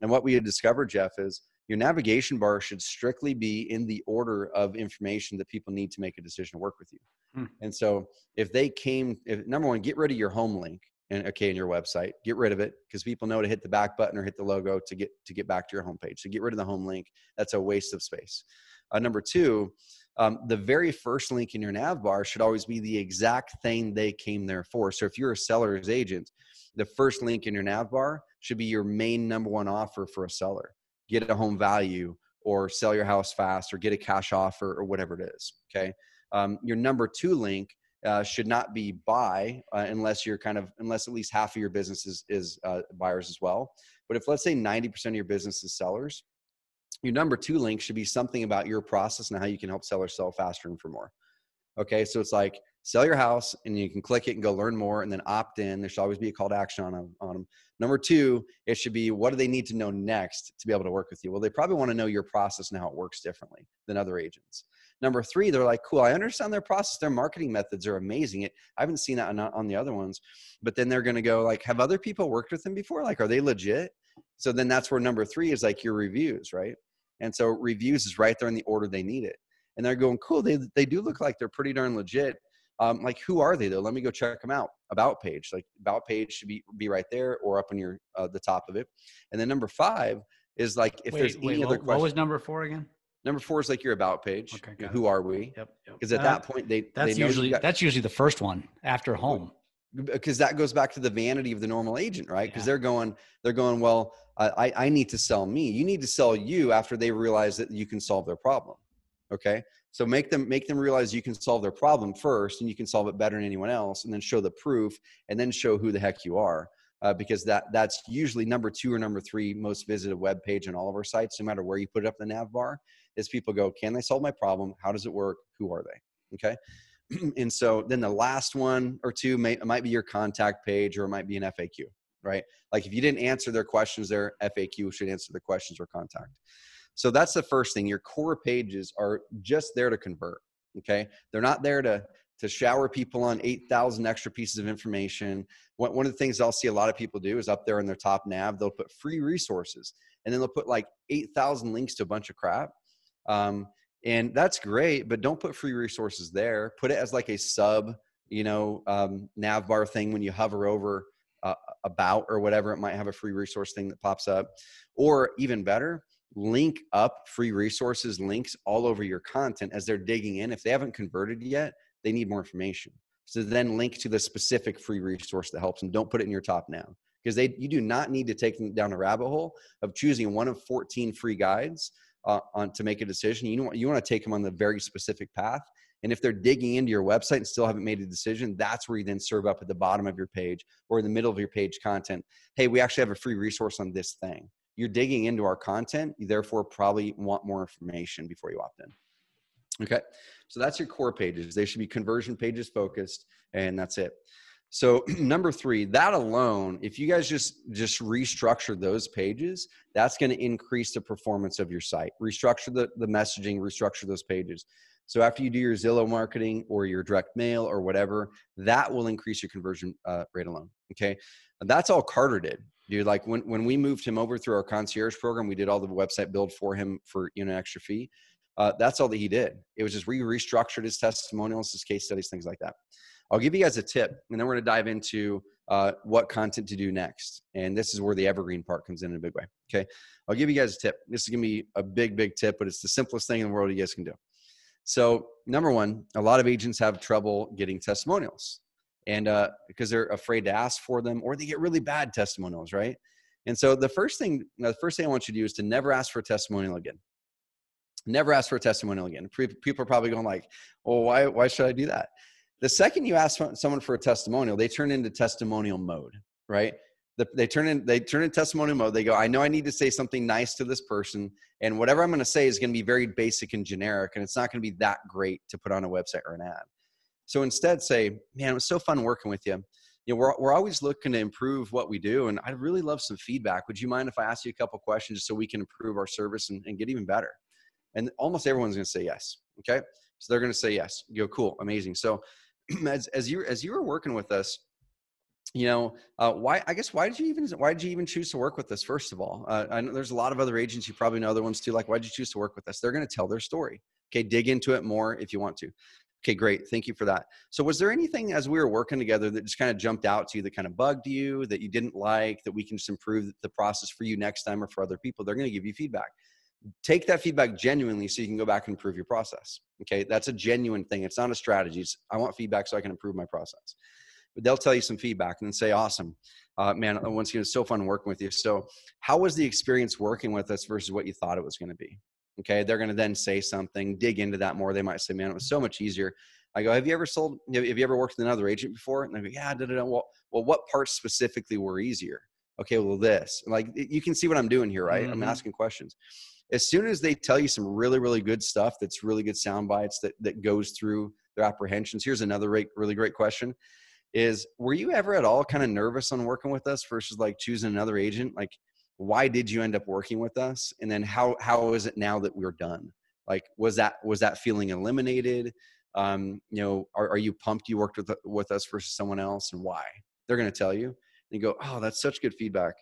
And what we had discovered, Jeff, is your navigation bar should strictly be in the order of information that people need to make a decision to work with you. Hmm. And so if they came, if, number one, get rid of your home link. And okay, in your website, get rid of it, because people know to hit the back button or hit the logo to get to get back to your homepage. So get rid of the home link. That's a waste of space. Uh, number two, um, the very first link in your nav bar should always be the exact thing they came there for. So if you're a seller's agent, the first link in your nav bar should be your main number one offer for a seller. Get a home value, or sell your house fast, or get a cash offer, or whatever it is. Okay, um, your number two link. Uh, should not be buy uh, unless you're kind of, unless at least half of your business is, is uh, buyers as well. But if let's say ninety percent of your business is sellers, your number two link should be something about your process and how you can help sellers sell faster and for more. Okay. So it's like sell your house and you can click it and go learn more and then opt in. There should always be a call to action on them. On them. Number two, it should be, what do they need to know next to be able to work with you? Well, they probably want to know your process and how it works differently than other agents. Number three, they're like, cool, I understand their process. Their marketing methods are amazing. It, I haven't seen that on, on the other ones, but then they're going to go like, have other people worked with them before? Like, are they legit? So then that's where number three is like your reviews, right? And so reviews is right there in the order they need it. And they're going, cool, they, they do look like they're pretty darn legit. Um, like, who are they though? Let me go check them out. About page, like about page should be, be right there or up on your, uh, the top of it. And then number five is like, if wait, there's wait, any what, other questions. What was number four again? Number four is like your about page. Okay, you know, who are we? Yep. Because yep. at uh, that point, they that's they know usually got, that's usually the first one after home. Because that goes back to the vanity of the normal agent, right? Because yeah. they're going, they're going. Well, I I need to sell me. You need to sell you after they realize that you can solve their problem. Okay, so make them make them realize you can solve their problem first, and you can solve it better than anyone else, and then show the proof, and then show who the heck you are. Uh, because that that's usually number two or number three most visited web page on all of our sites, no matter where you put it up in the nav bar, is people go, can they solve my problem? How does it work? Who are they? Okay. And so then the last one or two may, might be your contact page, or it might be an F A Q, right? Like if you didn't answer their questions, their F A Q should answer the questions or contact. So that's the first thing. Your core pages are just there to convert. Okay. They're not there to to shower people on eight thousand extra pieces of information. One of the things I'll see a lot of people do is up there in their top nav, they'll put free resources and then they'll put like eight thousand links to a bunch of crap. Um, and that's great, but don't put free resources there. Put it as like a sub, you know, um, nav bar thing when you hover over uh, about or whatever, it might have a free resource thing that pops up. Or even better, link up free resources, links all over your content as they're digging in. If they haven't converted yet, they need more information. So then link to the specific free resource that helps them. Don't put it in your top now, because they you do not need to take them down a rabbit hole of choosing one of fourteen free guides uh, on to make a decision. You know, you want to take them on the very specific path. And if they're digging into your website and still haven't made a decision, that's where you then serve up at the bottom of your page or in the middle of your page content. Hey, we actually have a free resource on this thing. You're digging into our content. You therefore probably want more information before you opt in. Okay. So that's your core pages. They should be conversion pages focused, and that's it. So number three, that alone, if you guys just, just restructure those pages, that's going to increase the performance of your site. Restructure the, the messaging, restructure those pages. So after you do your Zillow marketing or your direct mail or whatever, that will increase your conversion uh, rate alone. Okay. And that's all Carter did. Dude, like when, when we moved him over through our concierge program, we did all the website build for him for, you know, an extra fee. Uh, that's all that he did. It was just we restructured his testimonials, his case studies, things like that. I'll give you guys a tip, and then we're going to dive into uh, what content to do next. And this is where the evergreen part comes in in a big way. Okay. I'll give you guys a tip. This is going to be a big, big tip, but it's the simplest thing in the world you guys can do. So number one, a lot of agents have trouble getting testimonials, and uh, because they're afraid to ask for them, or they get really bad testimonials, right? And so the first thing, the first thing I want you to do is to never ask for a testimonial again. Never ask for a testimonial again. People are probably going like, oh, why, why should I do that? The second you ask someone for a testimonial, they turn into testimonial mode, right? The, they turn in, they turn in testimonial mode. They go, I know I need to say something nice to this person, and whatever I'm going to say is going to be very basic and generic, and it's not going to be that great to put on a website or an ad. So instead say, man, it was so fun working with you. You know, we're, we're always looking to improve what we do, and I'd really love some feedback. Would you mind if I ask you a couple questions just so we can improve our service and, and get even better? And almost everyone's going to say yes. Okay. So they're going to say yes. You go, cool. Amazing. So as, as you, as you were working with us, you know, uh, why, I guess, why did you even, why did you even choose to work with us? First of all, uh, I know there's a lot of other agents, you probably know other ones too. Like, why did you choose to work with us? They're going to tell their story. Okay. Dig into it more if you want to. Okay, great. Thank you for that. So was there anything as we were working together that just kind of jumped out to you, that kind of bugged you, that you didn't like, that we can just improve the process for you next time or for other people? They're going to give you feedback. Take that feedback genuinely so you can go back and improve your process. Okay. That's a genuine thing. It's not a strategy. It's, I want feedback so I can improve my process. But they'll tell you some feedback and then say, awesome. Uh, man, once again, it's so fun working with you. So how was the experience working with us versus what you thought it was going to be? Okay. They're going to then say something, dig into that more. They might say, man, it was so much easier. I go, have you ever sold, have you ever worked with another agent before? And they go, yeah, da, da, da. Well, well, what parts specifically were easier? Okay. Well, this, like, you can see what I'm doing here, right? Mm-hmm. I'm asking questions. As soon as they tell you some really, really good stuff, that's really good sound bites that, that goes through their apprehensions. Here's another really, really great question is, were you ever at all kind of nervous on working with us versus like choosing another agent? Like, why did you end up working with us? And then how, how is it now that we're done? Like, was that, was that feeling eliminated? Um, you know, are, are you pumped you worked with, with us versus someone else, and why? They're going to tell you, and you go, oh, that's such good feedback.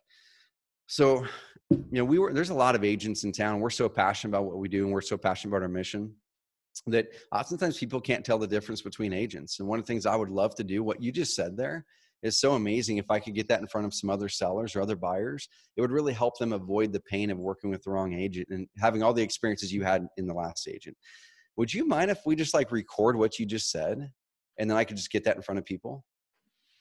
So, you know, we were, there's a lot of agents in town. We're so passionate about what we do, and we're so passionate about our mission that oftentimes people can't tell the difference between agents. And one of the things I would love to do, what you just said there is so amazing. If I could get that in front of some other sellers or other buyers, it would really help them avoid the pain of working with the wrong agent and having all the experiences you had in the last agent. Would you mind if we just like record what you just said, and then I could just get that in front of people?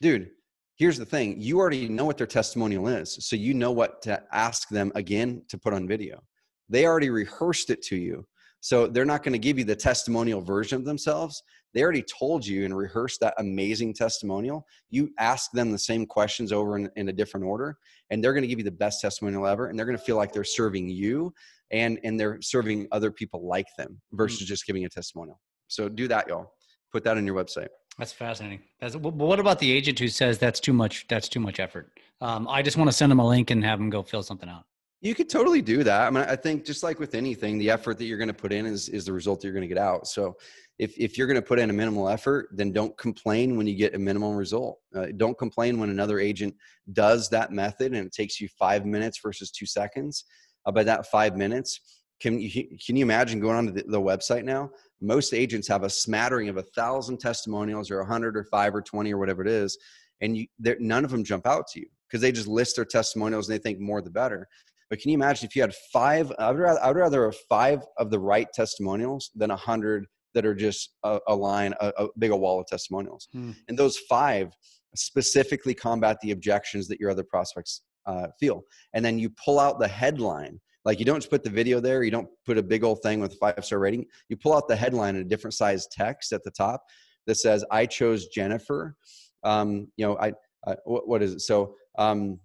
Dude, here's the thing. You already know what their testimonial is. So you know what to ask them again to put on video. They already rehearsed it to you. So they're not going to give you the testimonial version of themselves. They already told you and rehearsed that amazing testimonial. You ask them the same questions over in, in a different order, and they're going to give you the best testimonial ever. And they're going to feel like they're serving you, and, and they're serving other people like them versus just giving a testimonial. So do that, y'all. Put that on your website. That's fascinating. That's, but what about the agent who says that's too much? That's too much effort. Um, I just want to send them a link and have them go fill something out. You could totally do that. I mean, I think just like with anything, the effort that you're going to put in is is the result that you're going to get out. So, if if you're going to put in a minimal effort, then don't complain when you get a minimal result. Uh, don't complain when another agent does that method and it takes you five minutes versus two seconds. Uh, by that five minutes, can you can you imagine going onto the, the website now? Most agents have a smattering of a thousand testimonials or a hundred or five or twenty or whatever it is. And you, none of them jump out to you because they just list their testimonials and they think more the better. But can you imagine if you had five, I would rather, I would rather have five of the right testimonials than a hundred that are just a, a line, a, a big a wall of testimonials. Hmm. And those five specifically combat the objections that your other prospects uh, feel. And then you pull out the headline. Like, you don't just put the video there. You don't put a big old thing with a five-star rating. You pull out the headline in a different size text at the top that says, I chose Jennifer. Um, you know, I, I what, what is it? So, um,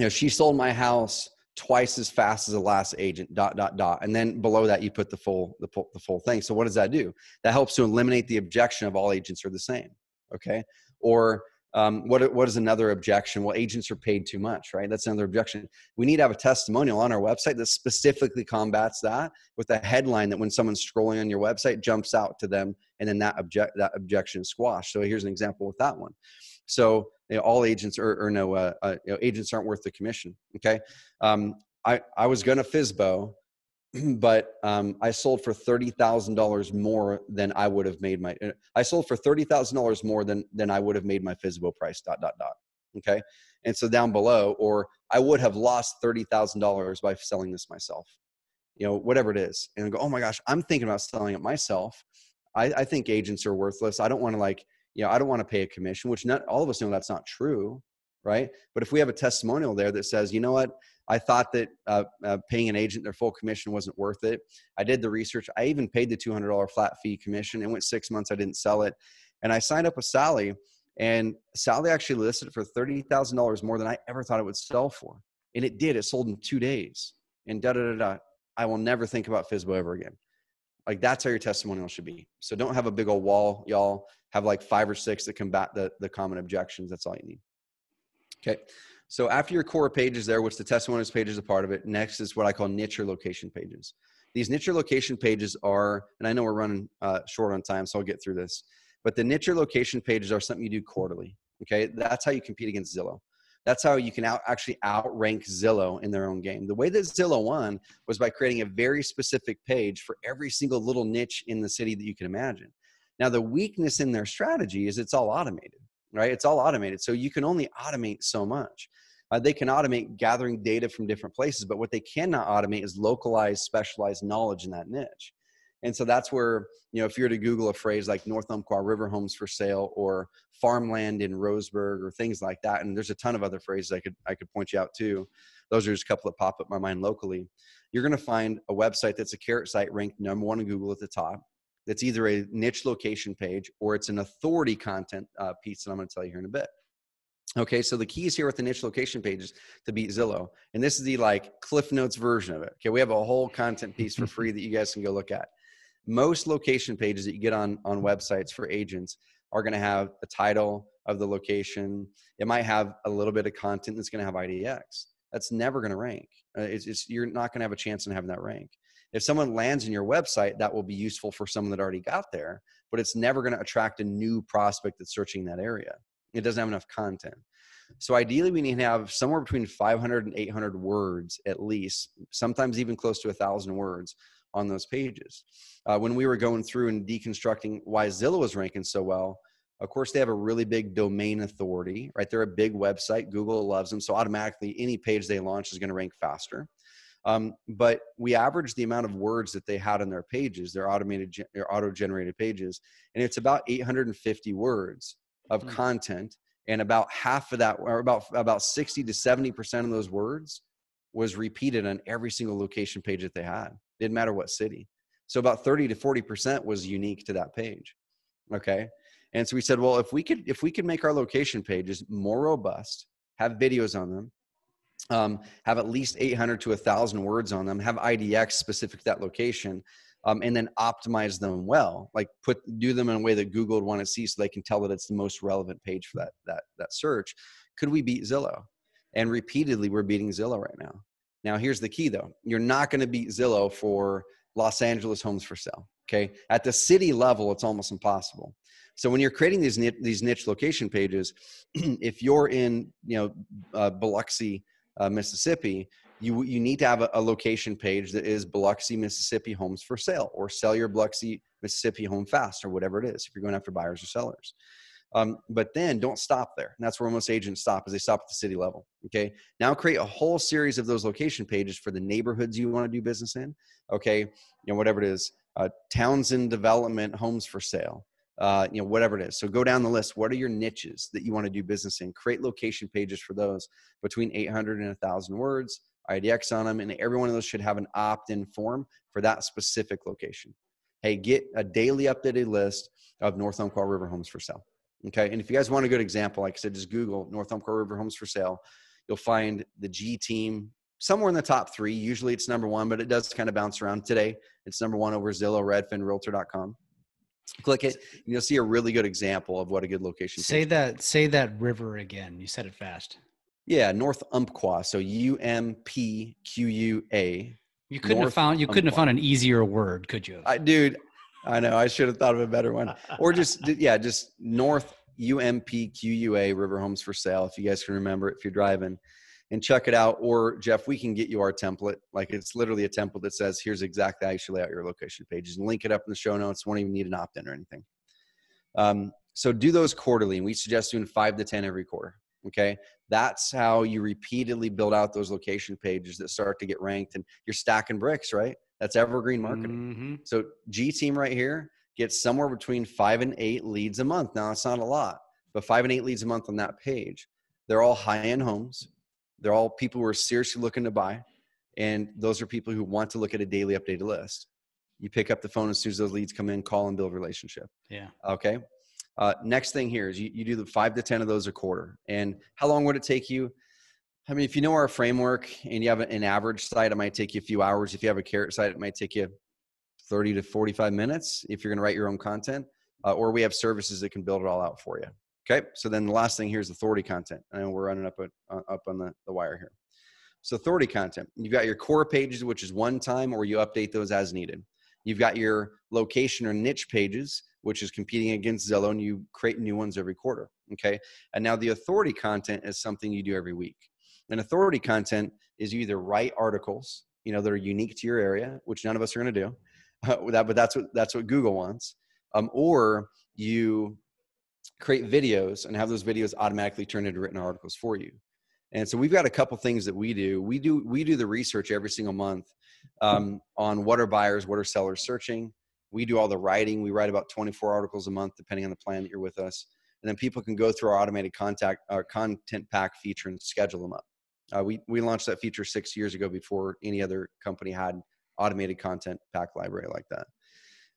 you know, she sold my house twice as fast as the last agent, dot, dot, dot. And then below that, you put the full, the, the full thing. So what does that do? That helps to eliminate the objection of all agents are the same. Okay. Or, Um, what, what is another objection? Well, agents are paid too much, right? That's another objection. We need to have a testimonial on our website that specifically combats that, with a headline that when someone's scrolling on your website jumps out to them, and then that object, that objection is squashed. So here's an example with that one. So you know, all agents are, or no, uh, uh, you know, agents aren't worth the commission. Okay. Um, I, I was going to F S B O, but um, I sold for thirty thousand dollars more than I would have made my, I sold for thirty thousand dollars more than, than I would have made my F S B O price, dot, dot, dot. Okay. And so down below, or I would have lost thirty thousand dollars by selling this myself, you know, whatever it is. And I go, oh my gosh, I'm thinking about selling it myself. I, I think agents are worthless. I don't want to like, you know, I don't want to pay a commission, which not all of us know that's not true. Right. But if we have a testimonial there that says, you know what, I thought that uh, uh, paying an agent their full commission wasn't worth it. I did the research. I even paid the two hundred dollars flat fee commission. It went six months. I didn't sell it. And I signed up with Sally, and Sally actually listed it for thirty thousand dollars more than I ever thought it would sell for. And it did. It sold in two days. And da da da da. I will never think about F S B O ever again. Like, that's how your testimonial should be. So don't have a big old wall, y'all. Have like five or six that combat the, the common objections. That's all you need. Okay. So after your core page is there, which the testimonials page is a part of it, next is what I call niche or location pages. These niche or location pages are, and I know we're running uh, short on time, so I'll get through this, but the niche or location pages are something you do quarterly. Okay. That's how you compete against Zillow. That's how you can out, actually outrank Zillow in their own game. The way that Zillow won was by creating a very specific page for every single little niche in the city that you can imagine. Now, the weakness in their strategy is it's all automated. Right? It's all automated. So you can only automate so much. Uh, they can automate gathering data from different places, but what they cannot automate is localized, specialized knowledge in that niche. And so that's where, you know, if you were to Google a phrase like North Umpqua River homes for sale, or farmland in Roseburg, or things like that, and there's a ton of other phrases I could, I could point you out to. Those are just a couple that pop up in my mind locally. You're going to find a website that's a Carrot site ranked number one in Google at the top. That's either a niche location page, or it's an authority content uh, piece that I'm going to tell you here in a bit. Okay. So the keys here with the niche location pages to beat Zillow. And this is the like Cliff Notes version of it. Okay. We have a whole content piece for free that you guys can go look at. Most location pages that you get on, on websites for agents are going to have the title of the location. It might have a little bit of content that's going to have I D X. That's never going to rank. Uh, it's, it's, you're not going to have a chance in having that rank. If someone lands in your website, that will be useful for someone that already got there, but it's never going to attract a new prospect that's searching that area. It doesn't have enough content. So ideally we need to have somewhere between five hundred and eight hundred words at least, sometimes even close to a thousand words on those pages. Uh, when we were going through and deconstructing why Zillow was ranking so well, of course, they have a really big domain authority, right? They're a big website. Google loves them. So automatically any page they launch is going to rank faster. Um, but we averaged the amount of words that they had on their pages, their automated, their auto-generated pages, and it's about eight hundred fifty words of mm-hmm. content, and about half of that, or about about sixty to seventy percent of those words, was repeated on every single location page that they had. Didn't matter what city. So about thirty to forty percent was unique to that page. Okay, and so we said, well, if we could, if we could make our location pages more robust, have videos on them. Um, have at least eight hundred to a thousand words on them, have I D X specific to that location, um, and then optimize them well, like put, do them in a way that Google would want to see so they can tell that it's the most relevant page for that, that, that search. Could we beat Zillow? And repeatedly we're beating Zillow right now. Now here's the key though. You're not going to beat Zillow for Los Angeles homes for sale. Okay. At the city level, it's almost impossible. So when you're creating these, these niche location pages, if you're in, you know, uh, Biloxi, Uh, Mississippi, you you need to have a, a location page that is Biloxi, Mississippi homes for sale, or sell your Biloxi, Mississippi home fast, or whatever it is, if you're going after buyers or sellers. Um, but then don't stop there. And that's where most agents stop, is they stop at the city level. Okay. Now create a whole series of those location pages for the neighborhoods you want to do business in. Okay. You know, whatever it is, uh, Townsend development homes for sale. Uh, you know, whatever it is. So go down the list. What are your niches that you want to do business in? Create location pages for those between eight hundred and a thousand words, I D X on them. And every one of those should have an opt-in form for that specific location. Hey, get a daily updated list of North Umpqua River homes for sale. Okay. And if you guys want a good example, like I said, just Google North Umpqua River homes for sale. You'll find the G team somewhere in the top three. Usually it's number one, but it does kind of bounce around. Today it's number one over Zillow, Redfin, Realtor dot com. Click it, and you'll see a really good example of what a good location is. Say that, say that river again. You said it fast. Yeah, North Umpqua. So U M P Q U A. You couldn't North have found. You couldn't Umpqua. have found an easier word, could you? I, dude, I know. I should have thought of a better one. Or just yeah, just North U M P Q U A River Homes for Sale. If you guys can remember it, if you're driving, and check it out. Or Jeff, we can get you our template. Like it's literally a template that says, here's exactly how you should lay out your location pages, and link it up in the show notes. Won't even need an opt-in or anything. Um, so do those quarterly, and we suggest doing five to ten every quarter. Okay. That's how you repeatedly build out those location pages that start to get ranked, and you're stacking bricks, right? That's evergreen marketing. Mm-hmm. So G team right here gets somewhere between five and eight leads a month. Now it's not a lot, but five and eight leads a month on that page. They're all high-end homes. They're all people who are seriously looking to buy. And those are people who want to look at a daily updated list. You pick up the phone as soon as those leads come in, call and build a relationship. Yeah. Okay. Uh, next thing here is you, you do the five to ten of those a quarter. And how long would it take you? I mean, if you know our framework and you have an average site, it might take you a few hours. If you have a Carrot site, it might take you thirty to forty-five minutes if you're going to write your own content, uh, or we have services that can build it all out for you. Okay. So then the last thing here is authority content. And we're running up, a, up on the, the wire here. So authority content, you've got your core pages, which is one time, or you update those as needed. You've got your location or niche pages, which is competing against Zillow, and you create new ones every quarter. Okay. And now the authority content is something you do every week. And authority content is you either write articles, you know, that are unique to your area, which none of us are going to do uh, that, but that's what, that's what Google wants. Um, or you create videos and have those videos automatically turn into written articles for you. And so we've got a couple things that we do. We do, we do the research every single month um, on what are buyers, what are sellers searching. We do all the writing. We write about twenty-four articles a month, depending on the plan that you're with us. And then people can go through our automated contact, our content pack feature, and schedule them up. Uh, we, we launched that feature six years ago before any other company had automated content pack library like that.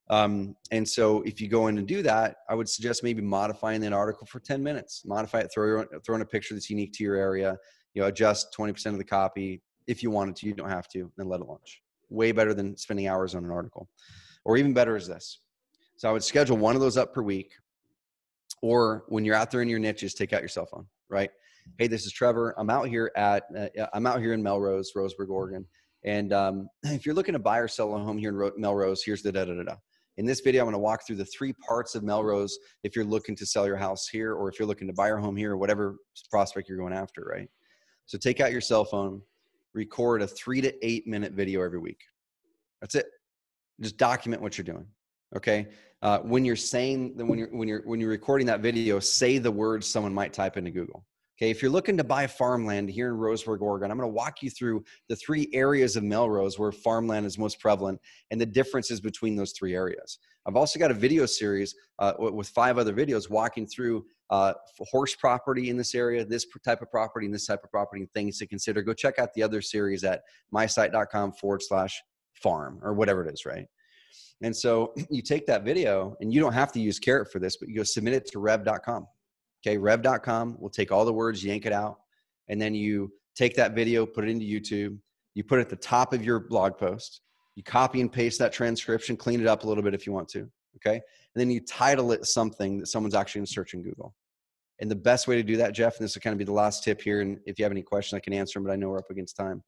Um, and so if you go in and do that, I would suggest maybe modifying that article for ten minutes, modify it, throw, throw in a picture that's unique to your area, you know, adjust twenty percent of the copy. If you wanted to, you don't have to, then let it launch. Way better than spending hours on an article. Or even better is this. So I would schedule one of those up per week, or when you're out there in your niches, take out your cell phone, right? Hey, this is Trevor. I'm out here at, uh, I'm out here in Melrose, Roseburg, Oregon. And, um, if you're looking to buy or sell a home here in Melrose, here's the da, da, da, da. In this video, I'm going to walk through the three parts of Melrose if you're looking to sell your house here, or if you're looking to buy your home here, or whatever prospect you're going after, right? So take out your cell phone, record a three to eight minute video every week. That's it. Just document what you're doing. Okay. Uh, when you're saying that, when you're, when you're, when you're recording that video, say the words someone might type into Google. Okay. If you're looking to buy farmland here in Roseburg, Oregon, I'm going to walk you through the three areas of Melrose where farmland is most prevalent and the differences between those three areas. I've also got a video series uh, with five other videos walking through uh, horse property in this area, this type of property and this type of property, and things to consider. Go check out the other series at mysite.com forward slash farm or whatever it is. Right. And so you take that video, and you don't have to use Carrot for this, but you go submit it to Rev dot com. Okay. Rev dot com will take all the words, yank it out. And then you take that video, put it into YouTube. You put it at the top of your blog post. You copy and paste that transcription, clean it up a little bit if you want to. Okay. And then you title it something that someone's actually going to search in Google. And the best way to do that, Jeff, and this will kind of be the last tip here, and if you have any questions, I can answer them, but I know we're up against time,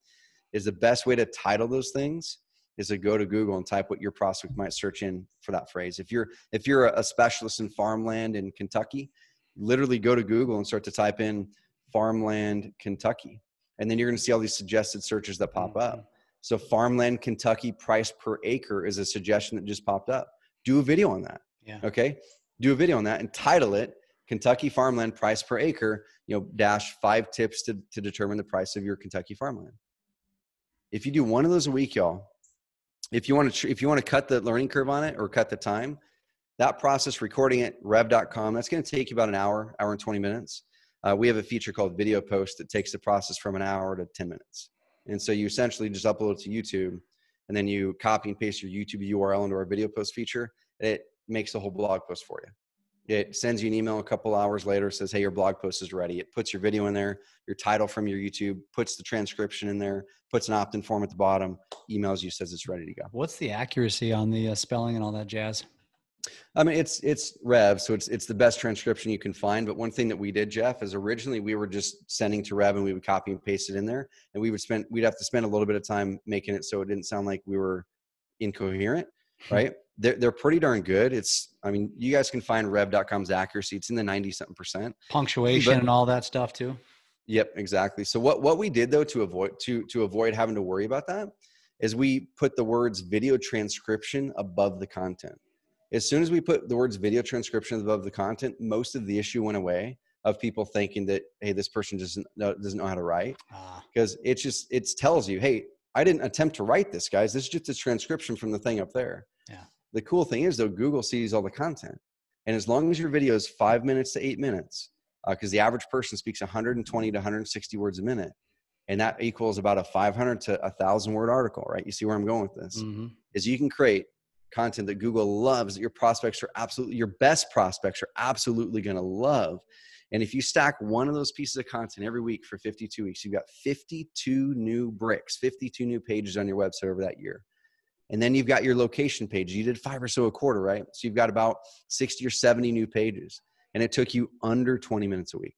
is the best way to title those things is to go to Google and type what your prospect might search in for that phrase. If you're, if you're a specialist in farmland in Kentucky, literally go to Google and start to type in farmland Kentucky. And then you're going to see all these suggested searches that pop up. So farmland Kentucky price per acre is a suggestion that just popped up. Do a video on that. Yeah. Okay. Do a video on that and title it Kentucky farmland price per acre, you know, dash five tips to, to determine the price of your Kentucky farmland. If you do one of those a week, y'all, if you want to, if you want to cut the learning curve on it or cut the time, that process, recording it, Rev dot com, that's going to take you about an hour, hour and twenty minutes. Uh, we have a feature called Video Post that takes the process from an hour to ten minutes. And so you essentially just upload it to YouTube, and then you copy and paste your YouTube U R L into our Video Post feature. It makes a whole blog post for you. It sends you an email a couple hours later, says, hey, your blog post is ready. It puts your video in there, your title from your YouTube, puts the transcription in there, puts an opt-in form at the bottom, emails you, says it's ready to go. What's the accuracy on the uh, spelling and all that jazz? I mean, it's, it's Rev, so it's, it's the best transcription you can find. But one thing that we did, Jeff, is originally we were just sending to Rev and we would copy and paste it in there, and we would spend, we'd have to spend a little bit of time making it so it didn't sound like we were incoherent, right? They're, they're pretty darn good. It's, I mean, you guys can find Rev dot com's accuracy. It's in the ninety something percent. Punctuation but, and all that stuff too. Yep, exactly. So what, what we did though, to avoid, to, to avoid having to worry about that, is we put the words video transcription above the content. As soon as we put the words video transcription above the content, most of the issue went away of people thinking that, hey, this person doesn't know, doesn't know how to write. Because it's just, it tells you, hey, I didn't attempt to write this, guys. This is just a transcription from the thing up there. Yeah. The cool thing is though, Google sees all the content. And as long as your video is five minutes to eight minutes, because uh, the average person speaks one hundred twenty to one hundred sixty words a minute. And that equals about a five hundred to one thousand word article, right? You see where I'm going with this? Mm-hmm. Is you can create content that Google loves, that your prospects are absolutely, your best prospects are absolutely going to love. And if you stack one of those pieces of content every week for fifty-two weeks, you've got fifty-two new bricks, fifty-two new pages on your website over that year. And then you've got your location page. You did five or so a quarter, right? So you've got about sixty or seventy new pages. And it took you under twenty minutes a week,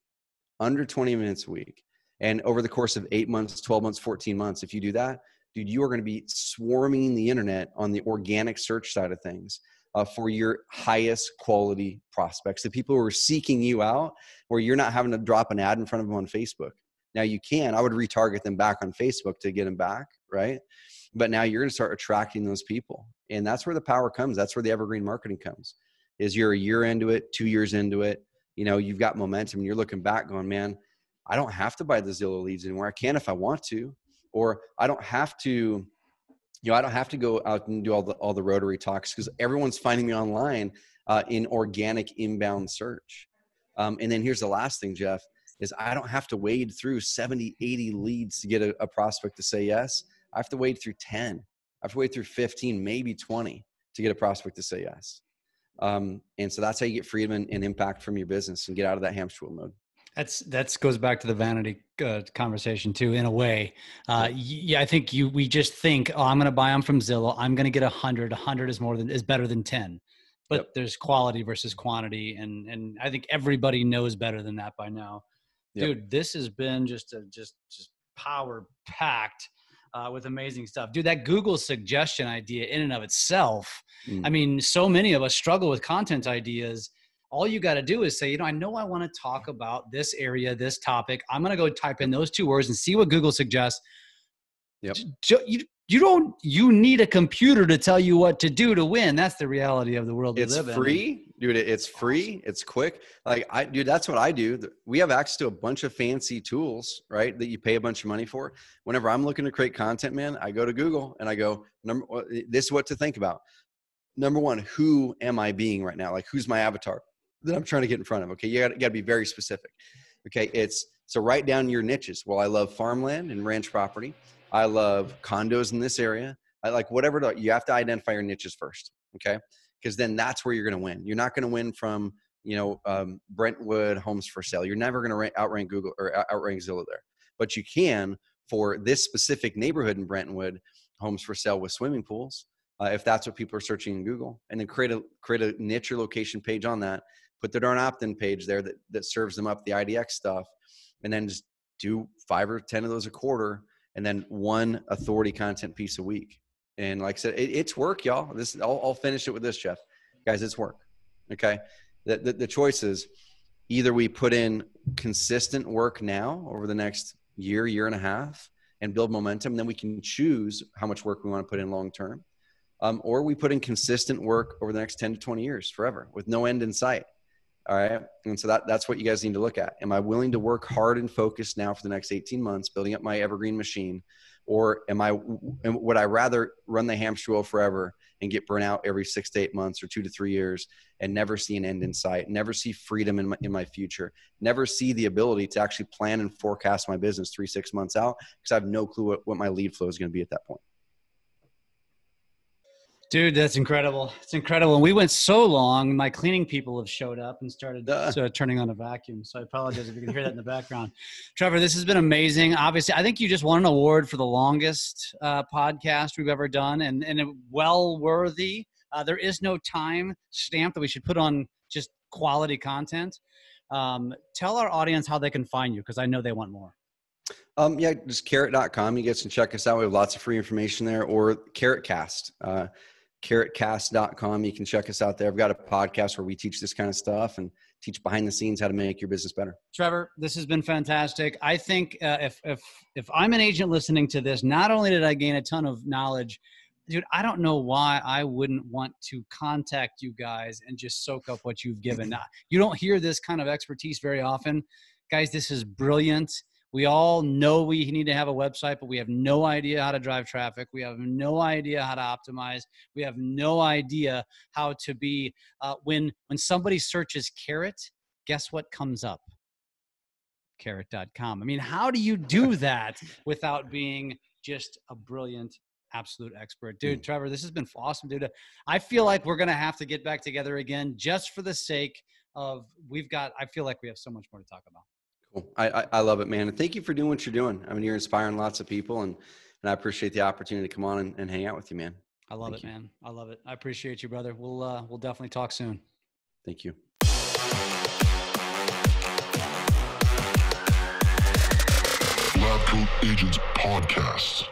under twenty minutes a week. And over the course of eight months, twelve months, fourteen months, if you do that, dude, you are going to be swarming the internet on the organic search side of things uh, for your highest quality prospects, the people who are seeking you out, where you're not having to drop an ad in front of them on Facebook. Now you can, I would retarget them back on Facebook to get them back, right? But now you're going to start attracting those people. And that's where the power comes. That's where the evergreen marketing comes, is you're a year into it, two years into it. You know, you've got momentum and you're looking back going, man, I don't have to buy the Zillow leads anymore. I can if I want to, or I don't have to, you know, I don't have to go out and do all the, all the rotary talks because everyone's finding me online uh, in organic inbound search. Um, and then here's the last thing, Jeff, is I don't have to wade through seventy, eighty leads to get a, a prospect to say yes. I have to wade through ten. I have to wade through fifteen, maybe twenty to get a prospect to say yes. Um, and so that's how you get freedom and, and impact from your business and get out of that hamster wheel mode. That's, that's goes back to the vanity uh, conversation too, in a way. Uh, yeah, I think you, we just think, oh, I'm going to buy them from Zillow. I'm going to get a hundred, a hundred is more than, is better than ten, but yep. There's quality versus quantity. And, and I think everybody knows better than that by now, dude. Yep. This has been just a, just, just power packed, uh, with amazing stuff, dude. That Google suggestion idea in and of itself. Mm. I mean, so many of us struggle with content ideas. All you got to do is say, you know, I know I want to talk about this area, this topic. I'm going to go type in those two words and see what Google suggests. Yep. You, you don't, you need a computer to tell you what to do to win. That's the reality of the world we live in. It's free, dude. It's free. It's quick. Like I dude, that's what I do. We have access to a bunch of fancy tools, right? That you pay a bunch of money for. Whenever I'm looking to create content, man, I go to Google and I go, number this is what to think about. Number one, who am I being right now? Like, who's my avatar that I'm trying to get in front of? Okay. You got to be very specific. Okay. It's so write down your niches. Well, I love farmland and ranch property. I love condos in this area. I like whatever to, you have to identify your niches first. Okay. Cause then that's where you're going to win. You're not going to win from, you know, um, Brentwood homes for sale. You're never going to outrank Google or outrank Zillow there, but you can for this specific neighborhood in Brentwood, homes for sale with swimming pools. Uh, if that's what people are searching in Google, and then create a, create a niche or location page on that. Put the darn opt-in page there that, that serves them up the I D X stuff, and then just do five or ten of those a quarter, and then one authority content piece a week. And like I said, it, it's work, y'all. This I'll, I'll finish it with this, Jeff. Guys, it's work, okay? The, the, the choice is either we put in consistent work now over the next year, year and a half, and build momentum, and then we can choose how much work we want to put in long-term, um, or we put in consistent work over the next ten to twenty years, forever, with no end in sight. All right. And so that, that's what you guys need to look at. Am I willing to work hard and focused now for the next eighteen months, building up my evergreen machine? Or am I, would I rather run the hamster wheel forever and get burnt out every six to eight months or two to three years and never see an end in sight, never see freedom in my, in my future, never see the ability to actually plan and forecast my business three, six months out because I have no clue what, what my lead flow is going to be at that point. Dude, that's incredible. It's incredible. And we went so long, my cleaning people have showed up and started uh, uh, turning on a vacuum. So I apologize if you can hear that in the background. Trevor, this has been amazing. Obviously, I think you just won an award for the longest uh, podcast we've ever done, and, and well worthy. Uh, there is no time stamp that we should put on just quality content. Um, tell our audience how they can find you, because I know they want more. Um, yeah, just carrot dot com. You guys can check us out. We have lots of free information there. Or Carrotcast, uh, carrot cast dot com. You can check us out there. I've got a podcast where we teach this kind of stuff and teach behind the scenes how to make your business better. Trevor, this has been fantastic. I think uh, if, if, if I'm an agent listening to this, not only did I gain a ton of knowledge, dude, I don't know why I wouldn't want to contact you guys and just soak up what you've given. Now, you don't hear this kind of expertise very often. Guys, this is brilliant. We all know we need to have a website, but we have no idea how to drive traffic. We have no idea how to optimize. We have no idea how to be, uh, when, when somebody searches Carrot, guess what comes up? carrot dot com. I mean, how do you do that without being just a brilliant, absolute expert? Dude, Trevor, this has been awesome, dude. I feel like we're going to have to get back together again just for the sake of, we've got, I feel like we have so much more to talk about. Cool. I, I love it, man. And thank you for doing what you're doing. I mean, you're inspiring lots of people, and, and I appreciate the opportunity to come on and, and hang out with you, man. I love it, man. I love it. I appreciate you, brother. We'll, uh, we'll definitely talk soon. Thank you. Lab Coat Agents Podcast.